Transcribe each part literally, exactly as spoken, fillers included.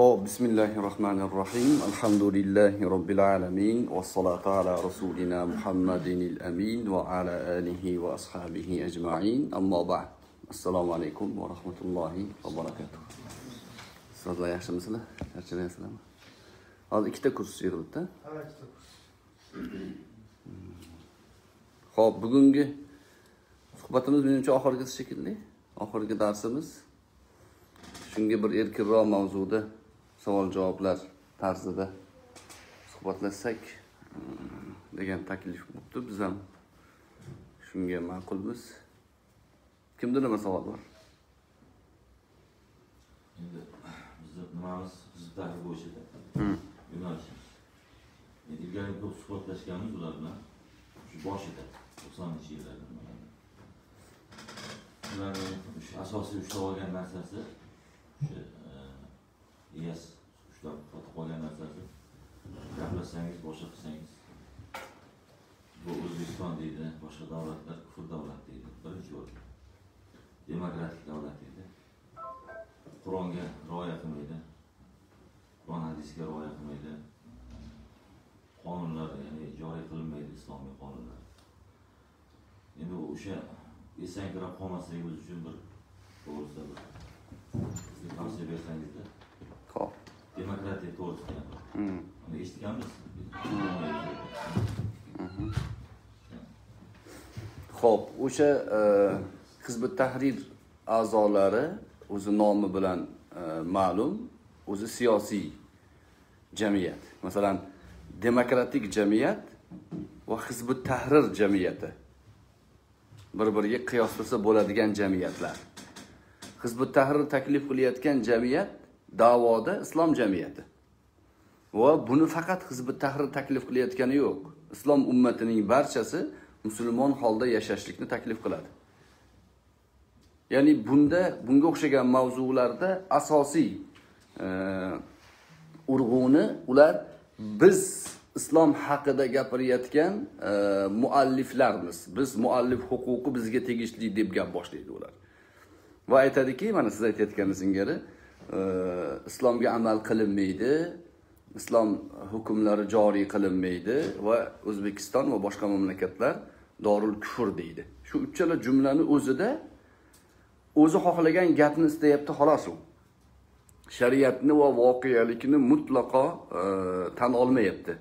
Hop, Bismillahirrahmanirrahim. Elhamdülillahi Rabbil alemin. Ve salatu ala Resulina Muhammedinil amin. Ve ala alihi ve ashabihi ecma'in. Amma ba'd. Assalamu alaikum ve rahmetullahi ve barakatuhu. Sırada yaşlı mısınız? Gerçekten yaşlı mı? Az iki de kurs yığılıp da. Evet, iki de kurs. Hop, bugünkü suhbatimiz benimce ahirgisi şekilde. Ahirgi dersimiz. Çünkü bir erkinroq mavzuda savol-javoblar tarzida suhbatlashsak degan taklif bo'libdi. Biz ham shunga ma'qulmiz. Kimda nima savol bor? Endi bizda nimamiz bizlar bo'yishida. Yo'nalishimiz. Endi ilgari ko'p suhbatlashganmiz ular bilan. Shu boshida to'qsoninchi yillarda. Ularning asosiy ushlab olgan narsasi yes, ushlab qolgan narsasi. Gaplasangiz, boshqa qilsangiz. Bu O'zbekiston deydi, boshqa davlatlar kufr davlat deydi. Birinchi o'rinda. Demokratik davlat deydi. Qur'onga rioya qilmaydi. Qur'on hadisga rioya qilmaydi. Qonunlar ya'ni joriy qilinmaydi islomiy qonunlar. Endi o'sha esankirab qolmasligingiz uchun bir to'g'risi bor. Tavsiye verseniz de. Tamam. Demokratiye doğrusu yani. Hı. Onu iştikan mısın? Xo'p, o'sha Hizb-ut Tahrir a'zolari o'zi nomi bilan ma'lum, o'zi siyosiy jamiyat. Masalan, demokratik jamiyat va Hizb-ut Tahrir jamiyati bir-biriga qiyoslasa bo'ladigan jamiyatlar. Hizb-ut Tahrirni taklif qilayotgan jamiyat da'voda islom jamiyati. Va buni faqat Hizb-ut Tahrir taklif qilayotgani yo'q. Islom ummatining barchasi musulmon holda yashashlikni taklif qiladi. Ya'ni bunda bunga o'xshagan mavzularda asosiy urg'uni ular biz islom haqida gapirayotgan mualliflarmiz. Biz muallif huquqi bizga tegishli deb gap boshlaydi ular. Va aytadiki, mana siz aytayotganingiz singari, islomga amal qilinmaydi, islom hukmlari joriy qilinmaydi va O'zbekiston va boshqa mamlakatlar dorul kufr deydi. Shu uchchala jumlani o'zida o'zi xohlagan gapni istayapti, xolos u. Shariatni va voqealikni mutlaqo tan olmayapti.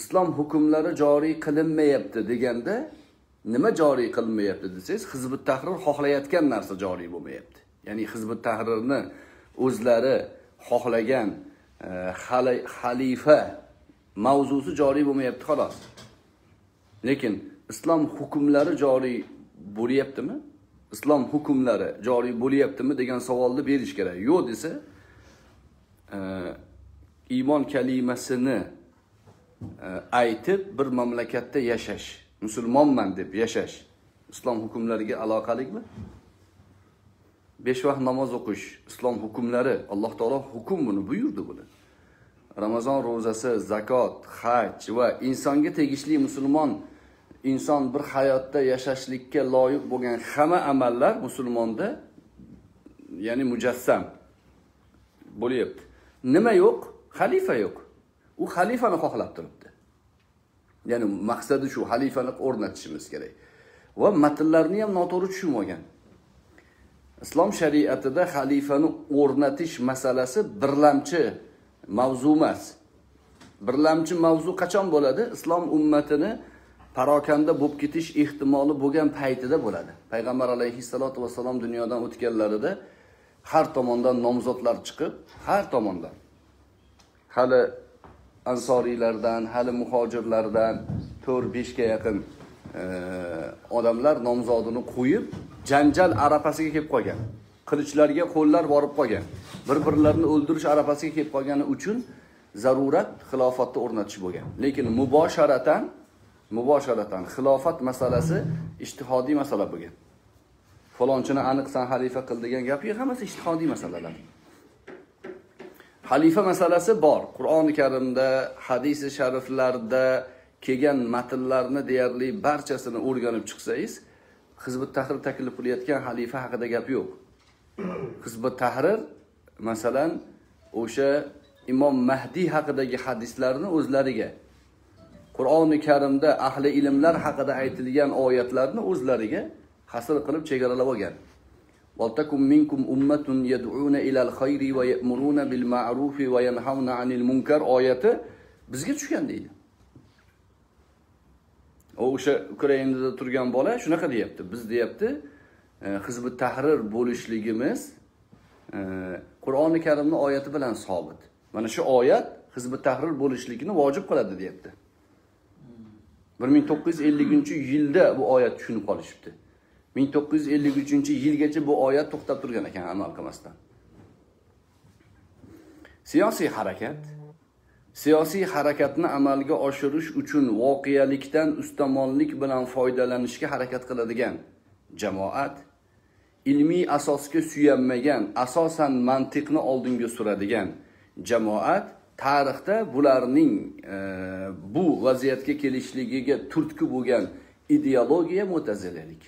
Islom hukmlari joriy qilinmayapti deganda nima joriy qilinmayapti desangiz, Hizb-ut Tahrir xohlayotgan narsa joriy bo'lmayapti. Ya'ni Hizb-ut Tahrirni o'zlari xohlagan xalifa mavzusi joriy bo'lmayapti xolos. Lekin islom hukmlari joriy bo'lyaptimi? Islom hukmlari joriy bo'lyaptimi degan savolni berish kerak. Yo'q desa, iymon kalimasini aytib bir mamlakatda yashash, musulmonman deb yashash islom hukmlariga aloqalikmi? besh vaqt namoz o'qish islom hukmlari, Alloh taolo hukm buni buyurdi buni. Ramazon ro'zasi, zakot, haj va insonga tegishli musulmon inson bir hayotda yashashlikka loyiq bo'lgan hamma amallar musulmonda ya'ni mujassam bo'lyapti. Nima yo'q? Xalifa yo'q. U xalifani xohlab turibdi. Ya'ni maqsadi shu xalifani o'rnatishimiz kerak. Va matnlarni ham noto'g'ri tushunib olgan. Islom shariatida xalifani o'rnatish masalasi birlamchi mavzu emas. Birlamchi mavzu qachon bo'ladi? Islom ummatini parokanda bo'lib ketish ehtimoli bo'lgan paytida bo'ladi. Payg'ambar alayhissalatu vasallam dunyodan o'tganlarida har tomondan nomzodlar chiqib, har tomondan hali Ansoriylardan, hali muhojirlardan to'rt besh ga yaqin odamlar nomzodini qo'yib, janjal arafasiga kelib qolgan. Qilichlarga qo'llar borib qolgan. Bir-birlarini o'ldirish arafasiga kelib qolgani uchun zarurat xilofatni o'rnatish bo'lgan. Lekin mubosharatan, mubosharatan xilofat masalasi ijtihodiy masala bo'lgan. Falonchini aniq san xalifa qil degan gapi hammasi ijtihodiy masalalar. Xalifa masalasi bor. Qur'oni Karimda, hadis-i shariflarda kelgan matnlarni deyarli barchasini o'rganib chiqsangiz, Hizb-ut Tahrir taklif qilayotgan xalifa haqida gap yo'q. Hizb-ut Tahrir masalan o'sha İmom Mahdi haqidagi hadislarni o'zlariga, Qur'oni Karimda ahli ilmlar haqida aytilgan oyatlarni o'zlariga hasr qilib chegaralab olgan. Valtakum minkum ummatun yad'una ilal khayri va ya'muruna bil ma'ruf va yanhauna 'anil munkar oyati bizga tushgan deydi. O'sha Ukrainada turgan bola shunaqa deyapti. Biz deyapti, Hizb Tahrir bo'lishligimiz Qur'oni Karimning oyati bilan sabit. Mana shu oyat Hizb Tahrir bo'lishlikni vojib qiladi deyapti. bir ming to'qqiz yuz ellik yilda bu oyat tushunib qolishibdi. ming to'qqiz yuz ellik uch yilgacha bu oyat to'xtab turgan ekan amal qilmasdan. Siyosiy harakat, siyosiy harakatni amalga oshirish uchun voqealikdan ustamonlik bilan foydalanishga harakat qiladigan jamoat, ilmiy asosga suyanmagan, asosan mantiqni oldinga suradigan jamoat tarixda bularning e, bu vaziyatga kelishligiga turtki bo'lgan ideologiya mu'tazilalik.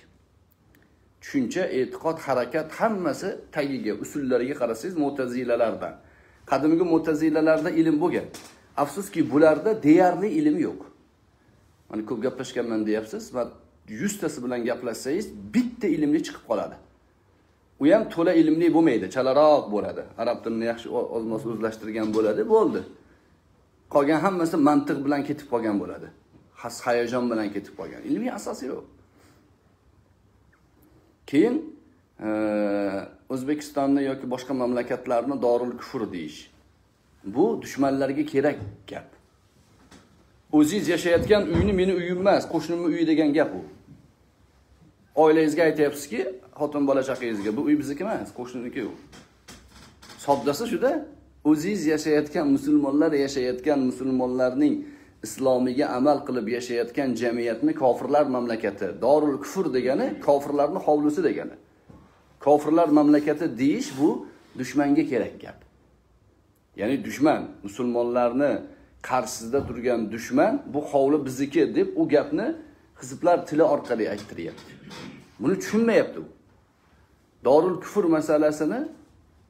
Tushuncha, e'tiqod, harakat hammasi tagiga, usullariga qarasangiz mu'tazilalardan. Qadimgi mu'tazilalarda ilm bo'lgan. Afsuski bularda deyarli ilm yo'q. Mana ko'p gaplashganman deyapsiz, va yuz tasi bilan gaplashsangiz bitta ilmli chiqib qoladi. U ham to'la ilmli bo'lmaydi, chalaroq bo'ladi. Arab tilini yaxshi ozmoz o'zlashtirgan bo'ladi, bo'ldi. Qolgan hammasi mantiq bilan ketib qolgan bo'ladi. Has hayajon bilan ketib qolgan. Ilmiy asosi yo'q. Keyin O'zbekistonni yoki boshqa mamlakatlarni dorul kufur deyish. Bu dushmanlarga kerak gap. O'zingiz yashayotgan uyni meni uyim emas, qo'shnimning uyi degan gap u. Oilangizga aytayapsizki, xotin bola chaqangizga, bu uy bizniki emas, qo'shniniki u. Soddasi shuda, o'zingiz yashayotgan musulmonlar yashayotgan musulmonlarning islomiga amal qilib yashayotgan jamiyatni kofirlar mamlakati, dorul kufur degani kofirlarning hovlisi degani. Kofirlar mamlakati deyish bu dushmanga kerak gap. Ya'ni dushman, musulmonlarni qarshisida turgan dushman, bu hovli bizniki deb u gapni hizblar tili orqali aytiryapti. Buni tushunmayapti u. Dorul kufur masalasini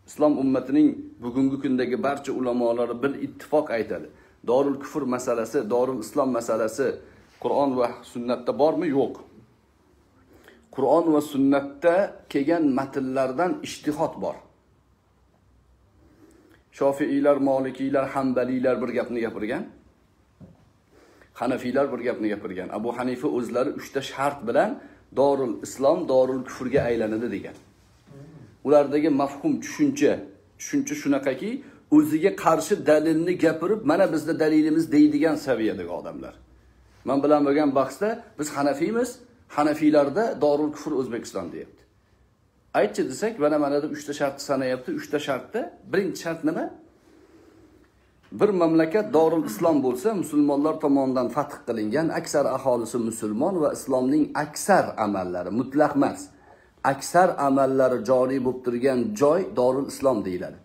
islom ummatining bugungi kundagi barcha ulamolari bir ittifoq aytadi. Dorul kufur masalasi, dorul islom masalasi Qur'on va sunnatda bormi? Yo'q. Qur'on va sunnatda kelgan matnlardan ijtihod bor. Shofiiylar, Malikiylar, Hanbaliylar bir gapni gapirgan. Hanafiylar bir gapni gapirgan. Abu Hanifa o'zlari uchta shart bilan dorul islom, dorul kufurga aylanadi degan. Ulardagi mafhum tushuncha, tushuncha shunaqaki, o'ziga qarshi dalilni gapirib, mana bizda dalilimiz deydigan saviyadagi odamlar. Men bilan bo'lgan bahsda biz Hanafiymiz, Hanafiylarda dorul kufur O'zbekiston deyapti. Aytchi desak, mana mana deb uchta shart sanayapti. uchta shartda birinchi shart nima? Bir mamlakat dorul islom bo'lsa, musulmonlar tomonidan fath qilingan, aksar aholisi musulmon va islomning aksar amallari, mutlaq emas, aksar amallari joriy bo'lib turgan joy dorul islom deyiladi.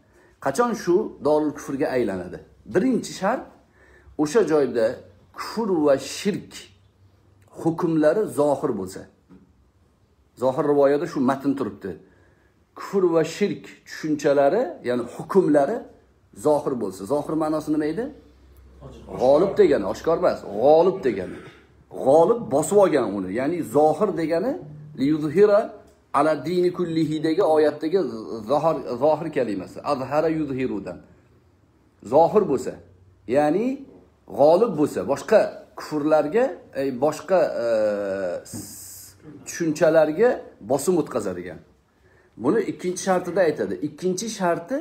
Qachon shu dorul kufurga aylanadi? Birinchi shart, o'sha joyda kufur va shirk hukmlari zohir bo'lsa. Zohir rivoyatda shu matn turibdi. Kufur va shirk tushunchalari, ya'ni hukmlari zohir bo'lsa. Zohir ma'nosi nima edi? G'olib degani, oshkor emas, g'olib degani. G'olib bosib olgan uni. Ya'ni zohir degani yuzhira ala dini kullihidagi oyatdagi zohir zohir kalimasi. Azhara yuzhirudan. Zohir bo'lsa, ya'ni g'olib bo'lsa, boshqa kufrlarga, boshqa tushunchalarga bosim o'tkazar ekan. Buni ikkinchi shartida aytadi. Ikkinchi sharti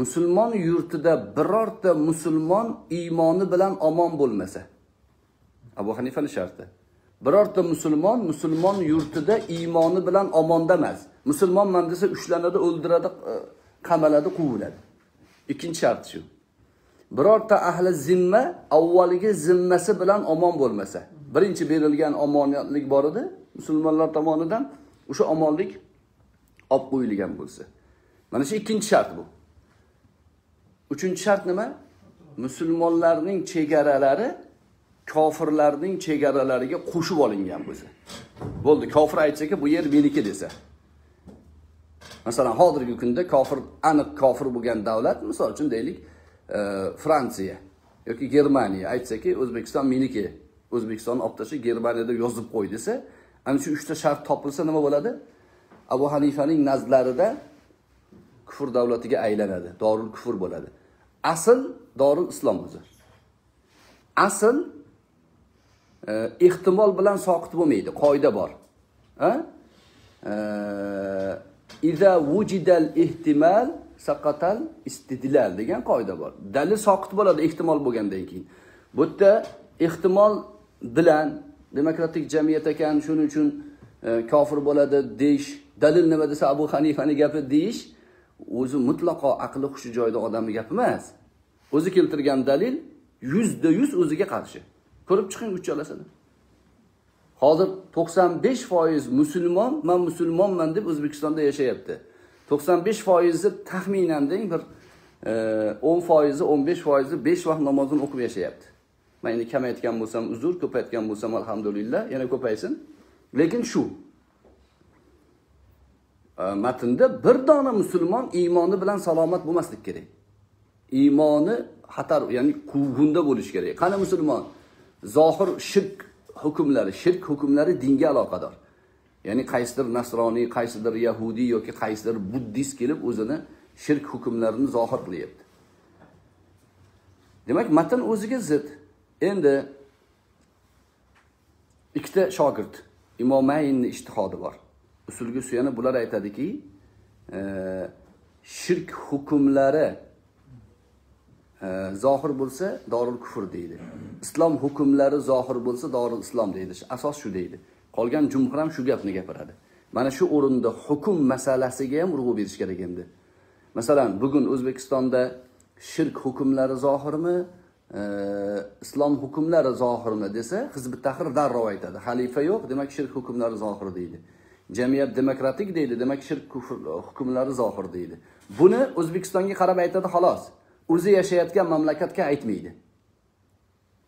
musulmon yurtida birorta musulmon iymoni bilan omon bo'lmasa. Abu Hanifaning sharti. Birorta musulmon musulmon yurtida iymoni bilan omonda emas. Musulmonman desa ushlanadi, o'ldiradi, qamaladi, quviladi. Ikkinchi shart shu. Birorta ahli zimma avvaliga zimmasi bilan omon bo'lmasa. Birinchi berilgan omonatlik bor edi, musulmonlar tomonidan o'sha omonlik olib qo'yilgan bo'lsa. Mana shu ikkinchi shart bu. Uchinchi shart nima? Musulmonlarning chegaralari kofirlarning chegaralariga qo'shib olingan bo'lsa. Bo'ldi, kofir aytsa-ki, bu yer meniki desa. Mesela hozirgi kunda kofir, aniq kofir bo'lgan davlat, misol uchun deylik, Fransiya yoki Germaniya aytsaki, O'zbekiston meniki, O'zbekistonni olib tashlab Germaniyada yozib qo'y desa, ana shu uchta shart topilsa nima bo'ladi? Abu Hanifaning nazarlarida kufr davlatiga aylanadi, dorul kufr bo'ladi. Asl dorul islom o'zi. Asl ehtimol bilan soqit bo'lmaydi, qoida bor. Ha? Iza wujidal ihtimal saqatal istidlal degan qoida bor. Dalil soqit bo'ladi ehtimol bo'lgandan keyin. Bu yerda ehtimol bilan demokratik jamiyat ekan, shuning uchun kofir bo'ladi deyish, dalil nima desa Abu Hanifani gapi deyish o'zi mutlaqo aqli xushi joyida odamning gapi emas. O'zi keltirgan dalil yüzde yüz o'ziga qarshi. Ko'rib chiqing uchalasini. Hozir to'qson besh foiz musulmon, men musulmonman deb O'zbekistonda yashayapti. to'qson besh foizi taxminan deng bir o'n foizi, o'n besh foizi besh vaqt namozini o'qib yashayapti. Men endi kamaytgan bo'lsam uzr, ko'paytgan bo'lsam alhamdulillah, yana ko'paysin. Lekin shu matnda bir dona musulmon iymoni bilan salomat bo'lmaslik kerak. Iymoni xatar, ya'ni quvg'unda bo'lish kerak. Qani musulmon zohir shirk hukmlari, shirk hukmlari dinga aloqador. Ya'ni qaysidir nasroniy, qaysidir yahudi yoki qaysidir buddist kelib o'zini shirk hukmlarini zohir qilyapti. Demak, matn o'ziga zid. Endi ikkita shogird Imomaynni ijtihodi bor. Usulga suyanib bular aytadiki, shirk hukmlari zohir bo'lsa dorul kufr deydi. Islom hukmlari zohir bo'lsa dorul islom deydi. Asos shu deydi. Qolgan jumhur ham shu gapni gapiradi. Mana shu o'rinda hukm masalasiga ham urg'u berish kerak endi. Masalan, bugun O'zbekistonda shirk hukmlari zohirmi, islom hukmlari zohirmi desa, Hizb Tahrir darrov aytadi. Xalifa yo'q, demak shirk hukmlari zohir deydi. Jamiyat demokratik deydi, demak shirk kufr hukmlari zohir deydi. Buni O'zbekistonga qarab aytadi, xolos. O'zi yashayotgan mamlakatga aytmaydi.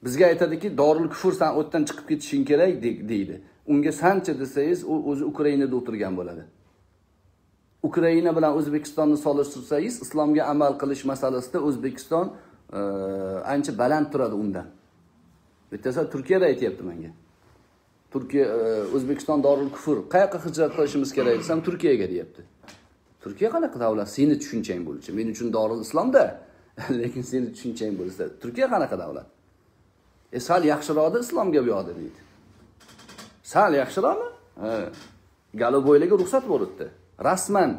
Bizga aytadiki, dorul kufr san o'tdan chiqib ketishing kerak deydi. Unga sancha desangiz, u o'zi Ukrainada o'tirgan bo'ladi. Ukraina bilan O'zbekistonni solishtirsangiz, islomga amal qilish masalasida O'zbekiston ancha baland turadi undan. Bittasi Turkiyada aytayapti menga. Turkiya, O'zbekiston dorul kufr. Qayoqqa hijrat qilishimiz kerak desam, Turkiyaga deyapti. Turkiya qanaqa davlat? Seni tushunchang bo'lishi. Men uchun dorul islomda, lekin seni tushunchang bo'lsa, Turkiya qanaqa davlat? E, sal yaxshiroqda islomga buyoqda deydi. Sal yaxshiroqmi? Ha. Galoboylarga ruxsat bo'libdi. Rasman.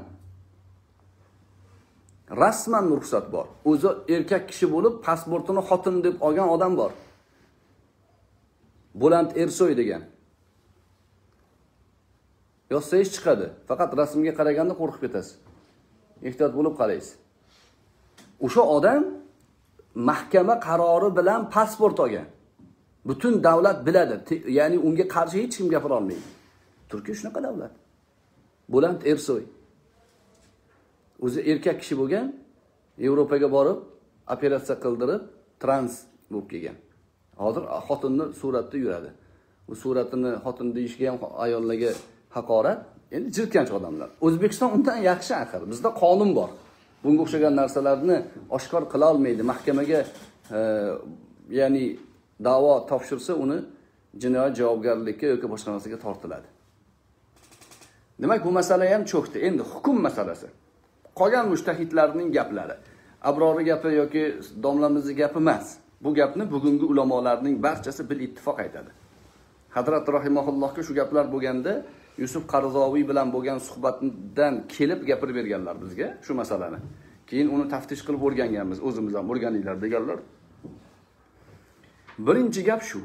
Rasman ruxsat bor. O'zi erkak kishi bo'lib, pasportini xotin deb olgan odam bor. Bo'lant Ersoy degan yozsangiz chiqadi. Faqat rasmga qaraganda qo'rqib ketasiz. Ehtiyot bo'lib qaraysiz. O'sha odam mahkama qarori bilan pasport olgan. Butun davlat biladi. Ya'ni unga qarshi hech kim gapira olmaydi. Turkiya shunaqa davlat. Bo'lant Ersoy o'zi erkak kishi bo'lgan, Yevropaga borib, operatsiya qildirib, trans bo'lib kelgan. Hozir xotinni suratda yuradi. Bu suratini xotin deyishga ham ayollarga haqorat, endi jirkanch odamlar. O'zbekiston undan yaxshi axir. Bizda qonun bor. Bunga o'xshagan narsalarni oshkor qila olmaydi. Mahkamaga, e, ya'ni da'vo topshirsa, uni jinoyat javobgarlikka yoki boshqa narsaga tortiladi. Demak, bu masala ham cho'kdi. Endi hukm masalasi. Qolgan mujtahidlarning gaplari, Abrori gapi yoki domlamizning gapi emas. Bu gapni bugungi ulamolarning barchasi bil ittifoq aytadi. Hazrat rahimahullohga shu gaplar bo'lganda Yusuf Qarzoviy bilan bo'lgan suhbatdan kelib gapirib berganlar bizga shu masalani. Keyin uni taftish qilib o'rganganmiz, o'zimiz ham o'rganinglar deganlar. Birinchi gap shu: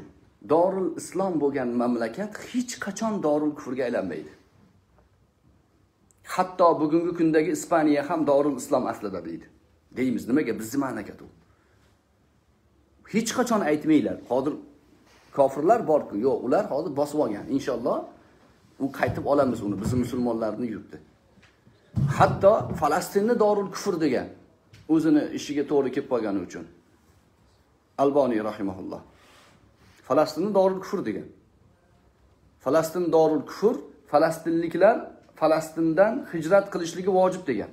dorul islom bo'lgan mamlakat hech qachon dorul kufrga aylanmaydi. Hatto bugungi kundagi Ispaniya ham dorul islom aslida deydi. Deymiz, nimaga? Bizning mamlakat u. Hech qachon aytmaylar. Hozir kofirlar bor-ku, yo'q, ular hozir bosib olgan. Inshaalloh u qaytib olamiz uni, biz musulmonlarni yurtda. Hatto Falastinni dorul kufr degan, o'zini ishiga to'g'ri kelib qolgani uchun Alboniy rahimahulloh Falastinni dorul kufr degan. Falastin dorul kufr, Falastinliklar Falastindan hijrat qilishligi vojib degan.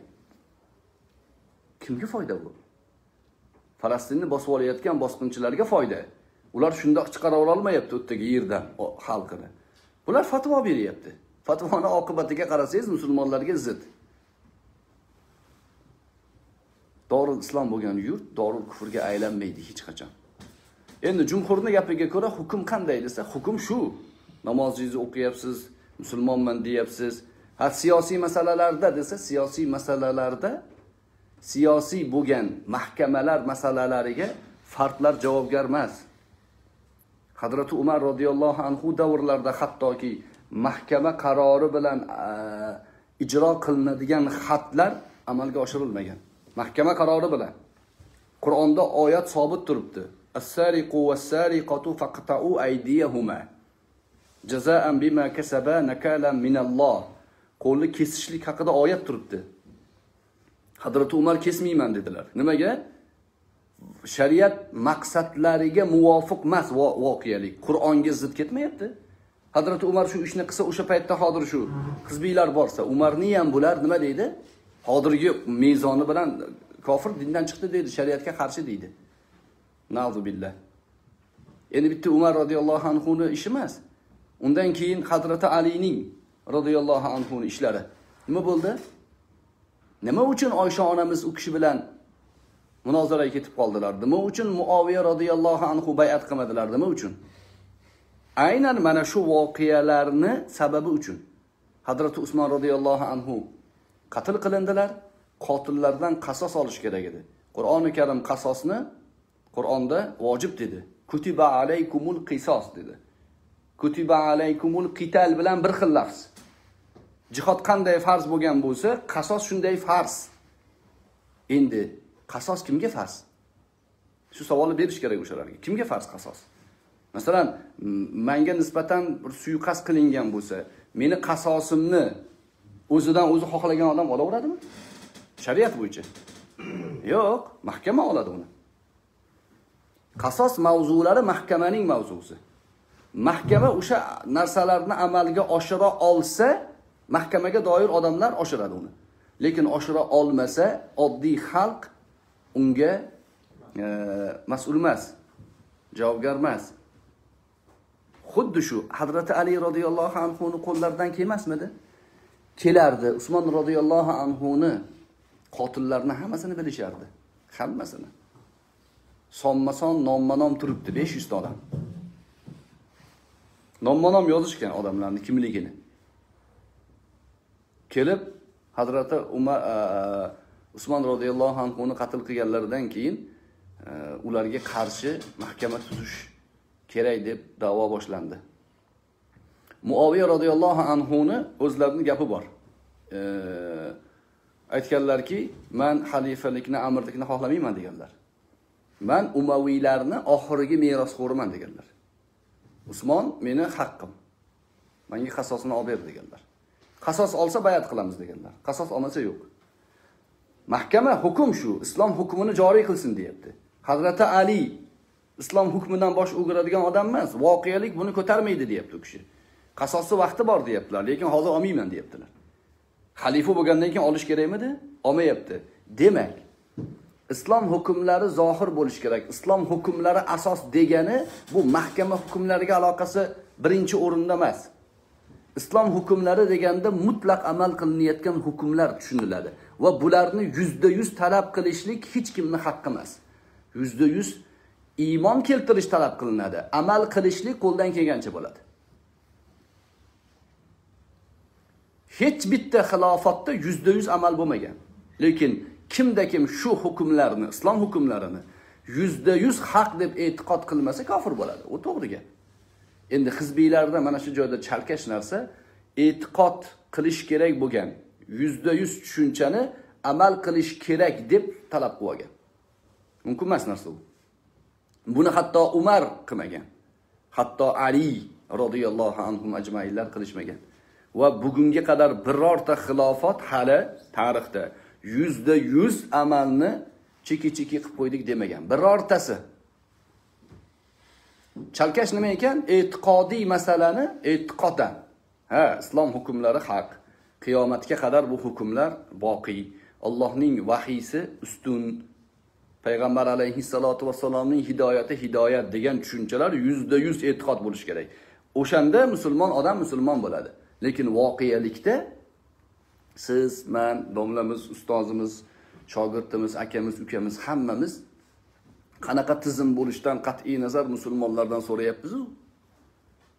Kimga foyda bu? Falastinni bosib olayotgan bosqinchilarga foyda. Ular shundoq chiqara olmayapti o'ttagi yerdan xalqini. Bular fatvo beryapti. Fatvoning oqibatiga qarasangiz musulmonlarga zid. Dorul islom bo'lgan yurt dorul kufrga aylanmaydi hech qachon. Endi jumhurning gapiga ko'ra hukm qanday desa, hukm shu. Namozingizni o'qiyapsiz, musulmonman deyapsiz. Ha siyosiy masalalarda desa, siyosiy masalalarda siyosiy bo'lgan mahkamalar masalalariga farqlar javobgar emas. Hazrat Umar radhiyallohu anhu davrlarida hattoki mahkama qarori bilan ijro qilinadigan xatlar amalga oshirilmagan. Mahkama qarori bilan Qur'onda oyat sabit turibdi. As-sariqu was-sariqatu faqta'u aydiyahuma jazaan bima kasaba nakalan minalloh. Qo'lni kesishlik haqida oyat turibdi. Hazrat Umar kesmayman dedilar. Nimaga? Shariat maqsadlariga muvofiq emas voqealik. Qur'onga zid ketmayapti. Hazrat Umar shu ishni qilsa o'sha paytda hozir shu qizbiylar borsa, Umarni ham bular nima deydi? Hozirgi mezoni bilan kofir dindan chiqdi deydi, shariatga qarshi deydi. Na'udhu billah. Endi bitta Umar radhiyallohu anhu ning ishi emas. Undan keyin Hazrat Alining radhiyallohu anhu ning ishlari. Nima bo'ldi? Nima uchun Oysha onamiz u kishi bilan munozaraga ketib qoldilar? Nima uchun Muaviya radhiyallohu anhu bay'at qilmadilar? Nima uchun? Aynan mana shu voqealarni sababi uchun. Hazrat Usmon radhiyallohu anhu qatl qilindilar, qotillardan qasos olish kerak edi. Qur'oni Karim qasosni Qur'onda vojib dedi. Kutiba alaykumul qisos dedi. Kutiba alaykumul qital bilan bir xil lafz. Jihad qanday farz bo'lgan bo'lsa, qasos shunday farz. Endi qasos kimga farz? Shu savolni berish kerak o'shalarga. Kimga farz qasos? Masalan, menga nisbatan bir suiqas qilingan bo'lsa, meni qasosimni o'zidan o'zi xohlagan odam ola oladimi? Shariat bo'yicha. Yo'q, mahkama oladi uni. Qasos mavzulari mahkamaning mavzusi. Mahkama o'sha narsalarni amalga oshira olsa, mahkamaga doir odamlar oshiradi uni. Lekin oshira olmasa, oddiy xalq unga e, mas'ul emas, javobgar emas. Xuddi shu Hazrat Ali radhiyallohu anhu ning qo'llaridan kelmasmidi? Kelardi. Usmon radhiyallohu anhu ni qotillarni hammasini bilishardi. Hammasini. Sonma-son, nomma-nom turibdi besh yuz ta odam. Nomma-nom yozishgan odamlarning kimligini. Kelib Hazrat Umar Usmon radhiyallohu anhu ni qatl qilganlardan keyin ularga qarshi mahkama tuzish kerak deb da'vo boshlandi. Muaviya radhiyallohu anhu ni o'zlarining gapi bor. E, aytganlarki, men xalifalikni, amirlikni xohlamayman deganlar. Men Umaviylarni oxirgi merosxo'riman deganlar. Usmon meni haqqim. Menga qasosini olib ber deganlar. Qasos olsa bayat qilamiz deganlar. Qasos olmasa yo'q. Mahkama hukm shu, islom hukmini joriy qilsin deyapti. Hazrat Ali islom hukmidan bosh o'giradigan odam emas, voqealik buni ko'tarmaydi deyapti u kishi. Qasosni vaqti bor deyaptilar, lekin hozir olmayman deyaptilar. Xalifa bo'lgandan keyin olish kerakmidi? Olmayapti. Demak, islom hukmlari zohir bo'lish kerak. Islom hukmlari asos degani bu mahkama hukmlariga aloqasi birinchi o'rinda emas. Islom hukmlari deganda mutlaq amal qilinayotgan hukmlar tushuniladi va bularni yuz foiz talab qilishlik hech kimning haqqi emas. yuz foiz iymon keltirish talab qilinadi. Amal qilishlik qo'ldan kelgancha bo'ladi. Hech bitta xilofatda yuz foiz amal bo'lmagan. Lekin kimda kim shu hukmlarni, islom hukmlarini yuz foiz haq deb e'tiqod qilmasa kofir bo'ladi. U to'g'ri gap. Endi hizbiylarda mana shu joyda chalkash narsa e'tiqod qilish kerak bo'lgan yuz foiz tushunchani amal qilish kerak deb talab qo'ygan. Mumkin emas narsa bu. Buni hatto Umar qilmagan. Hatto Ali radhiyallohu anhum ajmainlar qilishmagan. Va bugunga qadar birorta xilofat hali tarixda yuz foiz amalni cheki-cheki qilib qo'ydik demagan. Birortasi. Chalkash nima ekan? E'tiqodiy masalani e'tiqodan. Ha, islom hukmlari haq. Qiyomatga qadar bu hukmlar boqiy. Allohning vahiysi ustun. Peygamber aleyhissalatu vesselam'ın hidoyati hidoyat degan tushunchalar yüzde yüz e'tiqod bo'lish kerak. O'shanda musulmon odam musulmon bo'ladi. Lekin voqealikda siz, men, domlamiz, ustozimiz, shogirdimiz, akamiz, ukamiz hammamiz qanaqa tizim bo'lishdan qat'iy nazar musulmonlardan so'rayapmiz-ku.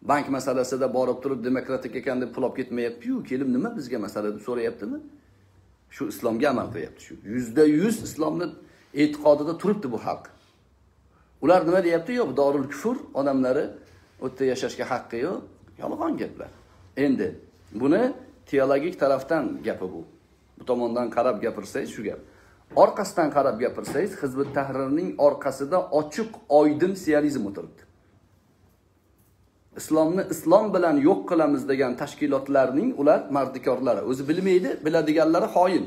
Bank masalasida borib turib demokratik ekan deb pul olib ketmayapti-ku, kelib nima bizga masala deb so'rayaptimi? Shu islomga amal qilyapti shu. yüzde yüz islomni e'tiqodida turibdi bu xalq. Ular nima deyapti? Yo'q, dorul kufur odamlari u yerda yashashga haqqi yo'q. Yolg'on gaplar. Endi buni teologik tarafdan gapi bu. Bu tomondan qarab gapirsangiz shu gap. Orqasidan qarab gapirsangiz, Hizbut Tahrirning orqasida ochiq, oydin siyalizm o'tiribdi. Islomni islom bilan yo'q qilamiz degan tashkilotlarning ular mardikorlari, o'zi bilmaydi, biladiganlari xoin.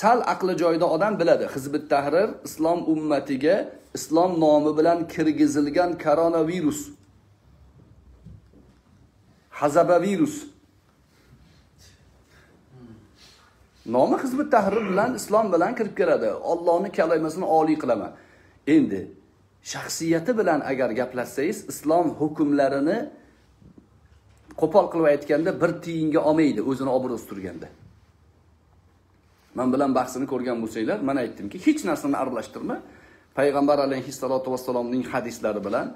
Sal aqli joyida odam biladi, Hizbut Tahrir islom ummatiga islom nomi bilan kirgizilgan koronavirus, hazabavirus nomi Hizbut Tahrir bilan islom bilan kirib keladi. Allohning kalimasini oliy qilama. Endi shaxsiyati bilan agar gaplashsangiz, islom hukmlarini qo'pol qilib aytganda bir tiyinga olmaydi, o'zini obro'si turganda. Men bilan bahsini ko'rgan bo'lsanglar, men aytdimki, hech narsani aralashtirma. Payg'ambar alayhissalatu vassalomning hadislari bilan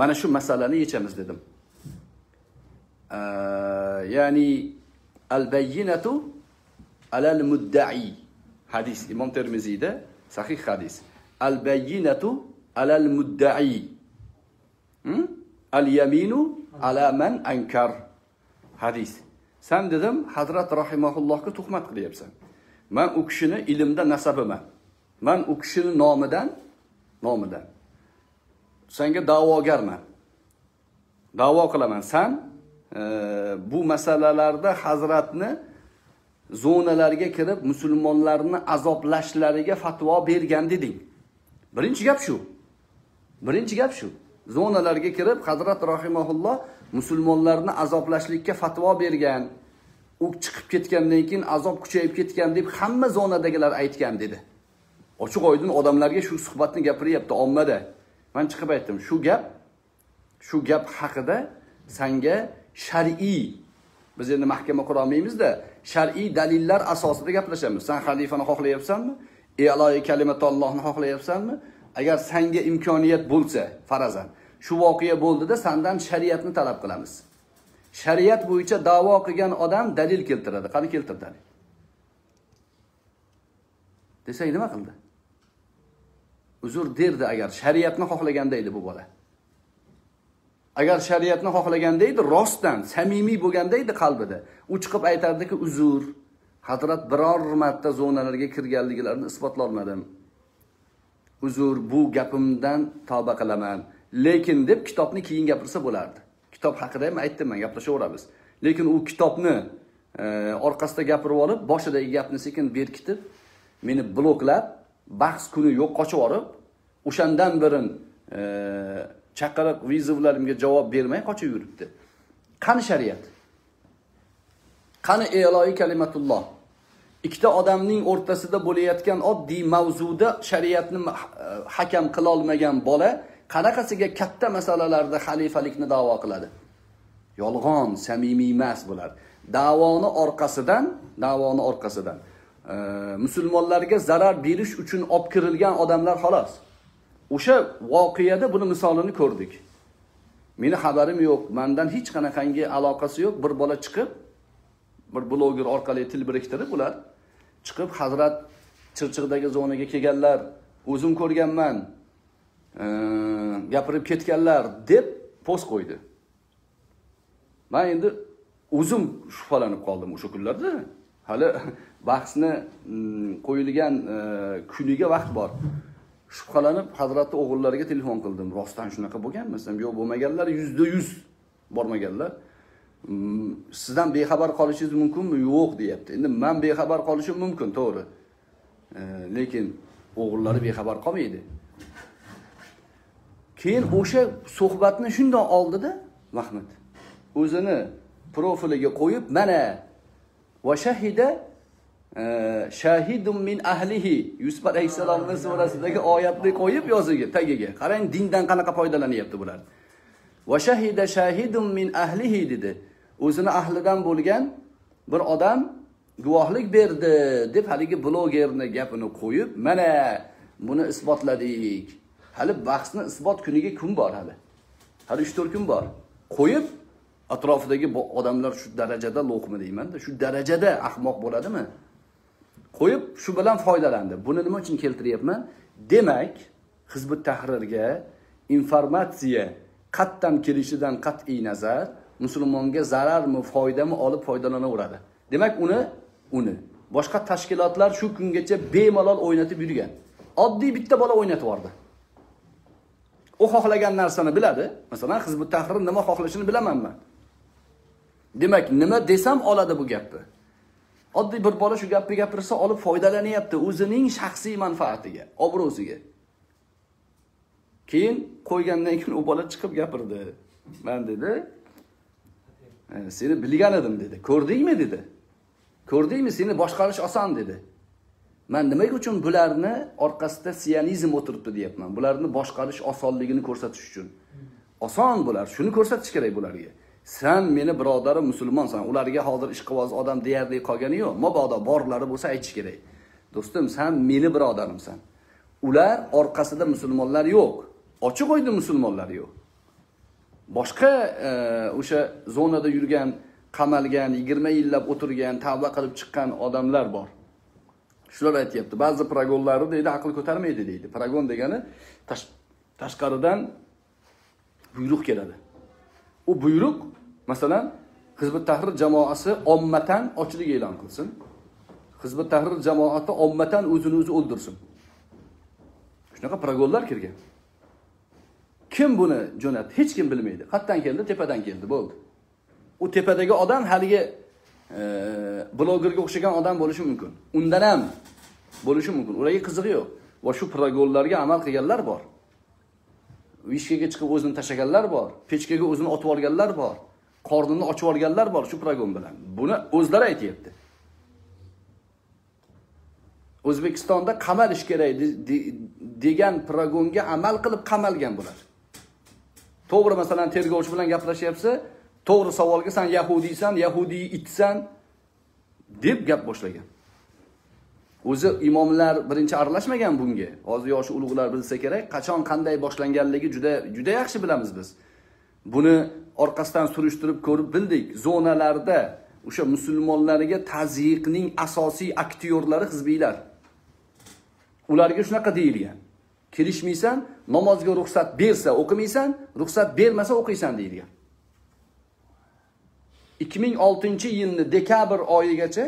mana shu masalani yechamiz dedim. Ee, ya'ni al-bayyinatu alal mudda'i hadis İmam Tirmiziyda sahih hadis. Al bayyinatu alal mudda'i. Hmm? Al yaminu ala man ankar hadis. Sen dedim Hazrat rahimahullahga tuhmat qilyapsan. Men u kishini ilmda nasabiman. Men u kishini nomidan nomidan. Senga da'vogarman. Da'vo qilaman. Sen e, bu masalalarda Hazratni zonalarga kirib musulmonlarni azoblashlariga fatvo bergan deding. Birinchi gap shu. Birinchi gap shu. Zonalarga kirib Hazrat rahimahulloh musulmonlarni azoblashlikka fatvo bergan. U chiqib ketgandan keyin azob kuchayib ketgan deb hamma zonadagilar aytgan dedi. Ochiq oydin odamlarga shu suhbatni gapiryapti ommada. Men chiqib aytdim, shu gap shu gap haqida senga shar'iy biz endi mahkama qura olmaymiz-da, shar'iy dalillar asosida gaplashamiz. Sen xalifani xohlayapsanmi? E'loi kalimatullohni xohlayapsanmi? Agar senga imkoniyat bo'lsa, farazan, shu voqea bo'ldida sendan shariatni talab qilamiz. Shariat bo'yicha da'vo qilgan odam dalil keltiradi. Qani keltiradi? Desa nima qildi? Uzr derdi agar shariatni xohlaganda edi bu bola. Agar shariatni xohlaganda edi, rostdan, samimiy bo'lganda edi qalbida. U chiqib aytardiki, uzr, Hazrat biror marta zonalarga kirganliklarini isbotlolmadim. Uzr, bu gapimdan tavba qilaman. Lekin deb kitobni keyin gapirsa bo'lardi. Kitob haqida ham aytdim, men gaplashaveramiz. Lekin u kitobni e, orqasida gapirib olib, boshidagi gapni sekin berkitib, meni bloklab, bahs kuni yo'q qochib olib, o'shandan birin e, chaqiriq vizovlarimga javob bermay qochib yuribdi. Qani shariat? Qani e'loi kalimatulloh? Ikkita odamning o'rtasida bo'layotgan oddiy mavzuda shariatni hakam qila olmagan bola qanaqasiga katta masalalarda xalifalikni da'vo qiladi? Yolg'on, samimiy emas bular. Da'voni orqasidan, da'voni orqasidan e, musulmonlarga zarar berish uchun olib kirilgan odamlar xolos. O'sha voqeada buni misolini ko'rdik. Meni xabarim yo'q, mendan hech qanaqangi aloqasi yo'q. Bir bola chiqib, bir bloger orqali til biriktirib, ular chiqib Hazrat Chirchiqdagi zonaga kelganlar, o'zim ko'rganman, gapirib ketganlar deb post qo'ydi. Men endi o'zim shubhalanib qoldim o'sha kunlarda. Hali bahsni qo'yilgan kuniga vaqt bor. Shubhalanib Hazrat o'g'illariga telefon qildim. Rostdan shunaqa bo'lganmasam, yo'q bo'lmaganlar, yüzde yüz bormaganlar. Sizdan bexabar qolishingiz mumkinmi? Yo'q deyapti. Endi men bexabar qolishim mumkin, to'g'ri. E, lekin o'g'illari bexabar qolmaydi. Keyin o'sha suhbatni shundan oldida Mahmud o'zini profiliga qo'yib mana va shahida shahidun min ahlihi Yusuf Aleyhisselam'ın surasidagi oyatni qo'yib yoziga tagiga qarang, dindan qanaqa foydalanyapti bular. Va shahida shahidun min ahlihi dedi. O'zini ahlidan bo'lgan bir odam guvohlik berdi deb haligi blogerni gapini qo'yib mana buni isbotladik. Hali bahsni isbot kuniga kun bor hali. Hali uch to'rt kun bor. Qo'yib atrofidagi odamlar shu darajada lo'qmi deyman-da, shu darajada ahmoq bo'ladimi? Qo'yib shu bilan foydalandi. Buni nima uchun keltiryapman? Demak, Hizbut Tahrirga informatsiya qatdan kelishidan qat'iy nazar musulmonga zararmi, foydami olib foydalanaveradi. Demak, uni uni boshqa tashkilotlar shu kungacha bemalol o'ynatib yurgan. Oddiy bitta bola o'ynatib vardi. O xohlagan narsani biladi. Masalan, Hizbut Tahrir nima xohlashini bilamanman. Demak, nima desam oladi bu gapni. Oddiy bir bola shu gapni gapirsa olib foydalanyapti o'zining shaxsiy manfaatiga, obro'siga. Keyin qo'ygandan keyin u bola chiqib gapirdi. Men dedi, "Seni bilgan edim" dedi. "Ko'rdingmi?" dedi. "Ko'rdingmi? Seni boshqarish oson" dedi. Men nima uchun bularni orqasida sionizm o'tiribdi deyapman. Bularni boshqarish osonligini ko'rsatish uchun. Oson bular, shuni ko'rsatish kerak bularga. Sen meni birodarim musulmonsan, ularga hozir ishqivoz odam deyarli qolgani yo'q. Mabodo borlari bo'lsa aytish kerak. Do'stim, sen meni birodarimsan. Ular orqasida musulmonlar yo'q. Ochiq o'ydi musulmonlar yo'q. Boshqa o'sha zonada yurgan, qamalgan, yigirma yillab o'tirgan, tavba qilib chiqqan odamlar bor. Shular aytayapti. Ba'zi paragonlari deydi, aql ko'tarmaydi deydi. Paragon degani tashqaridan buyruq keladi. O buyruq, masalan, Hizbut Tahrir jamoasi ommatan ochlik e'lon qilsin. Hizbut Tahrir jamoati ommatan o'zini o'zi o'ldirsin. Shunaqa paragonlar kirgan. Kim buni jo'natdi? Hech kim bilmaydi. Qatdan keldi, tepadan keldi, bo'ldi. U tepadagi odam haligi blogerga o'xshagan odam bo'lishi mumkin. Undan ham bo'lishi mumkin. Ularga qiziq yo'q. Va shu paragonlarga amal qilganlar bor. Vishkaga chiqib o'zini tashaganlar bor, pechkaga o'zini otib olganlar bor, qornini ochib olganlar bor shu paragon bilan. Buni o'zlari aytayapti. O'zbekistonda qamalish kerak degan paragonga amal qilib qamalgan bular. To'g'ri, masalan, tergovchi bilan gaplashyapsa, to'g'ri savolga sen yahudiysan, yahudiy itsan deb gap boshlagan. O'zi imomlar birinchi aralashmagan bunga. Hozir yoshi ulug'lar bilsa kerak, qachon qanday boshlanganligi juda juda yaxshi bilamiz biz. Buni orqasidan surishtirib ko'rib bildik. Zonalarda o'sha musulmonlarga tazyiqning asosiy aktyorlari hizbiylar. Ularga shunaqa deyilgan. Kelishmaysan, namozga ruxsat bersa o'qimaysan, ruxsat bermasa o'qiysan deyilgan. ikki ming oltinchi yilning dekabr oyigacha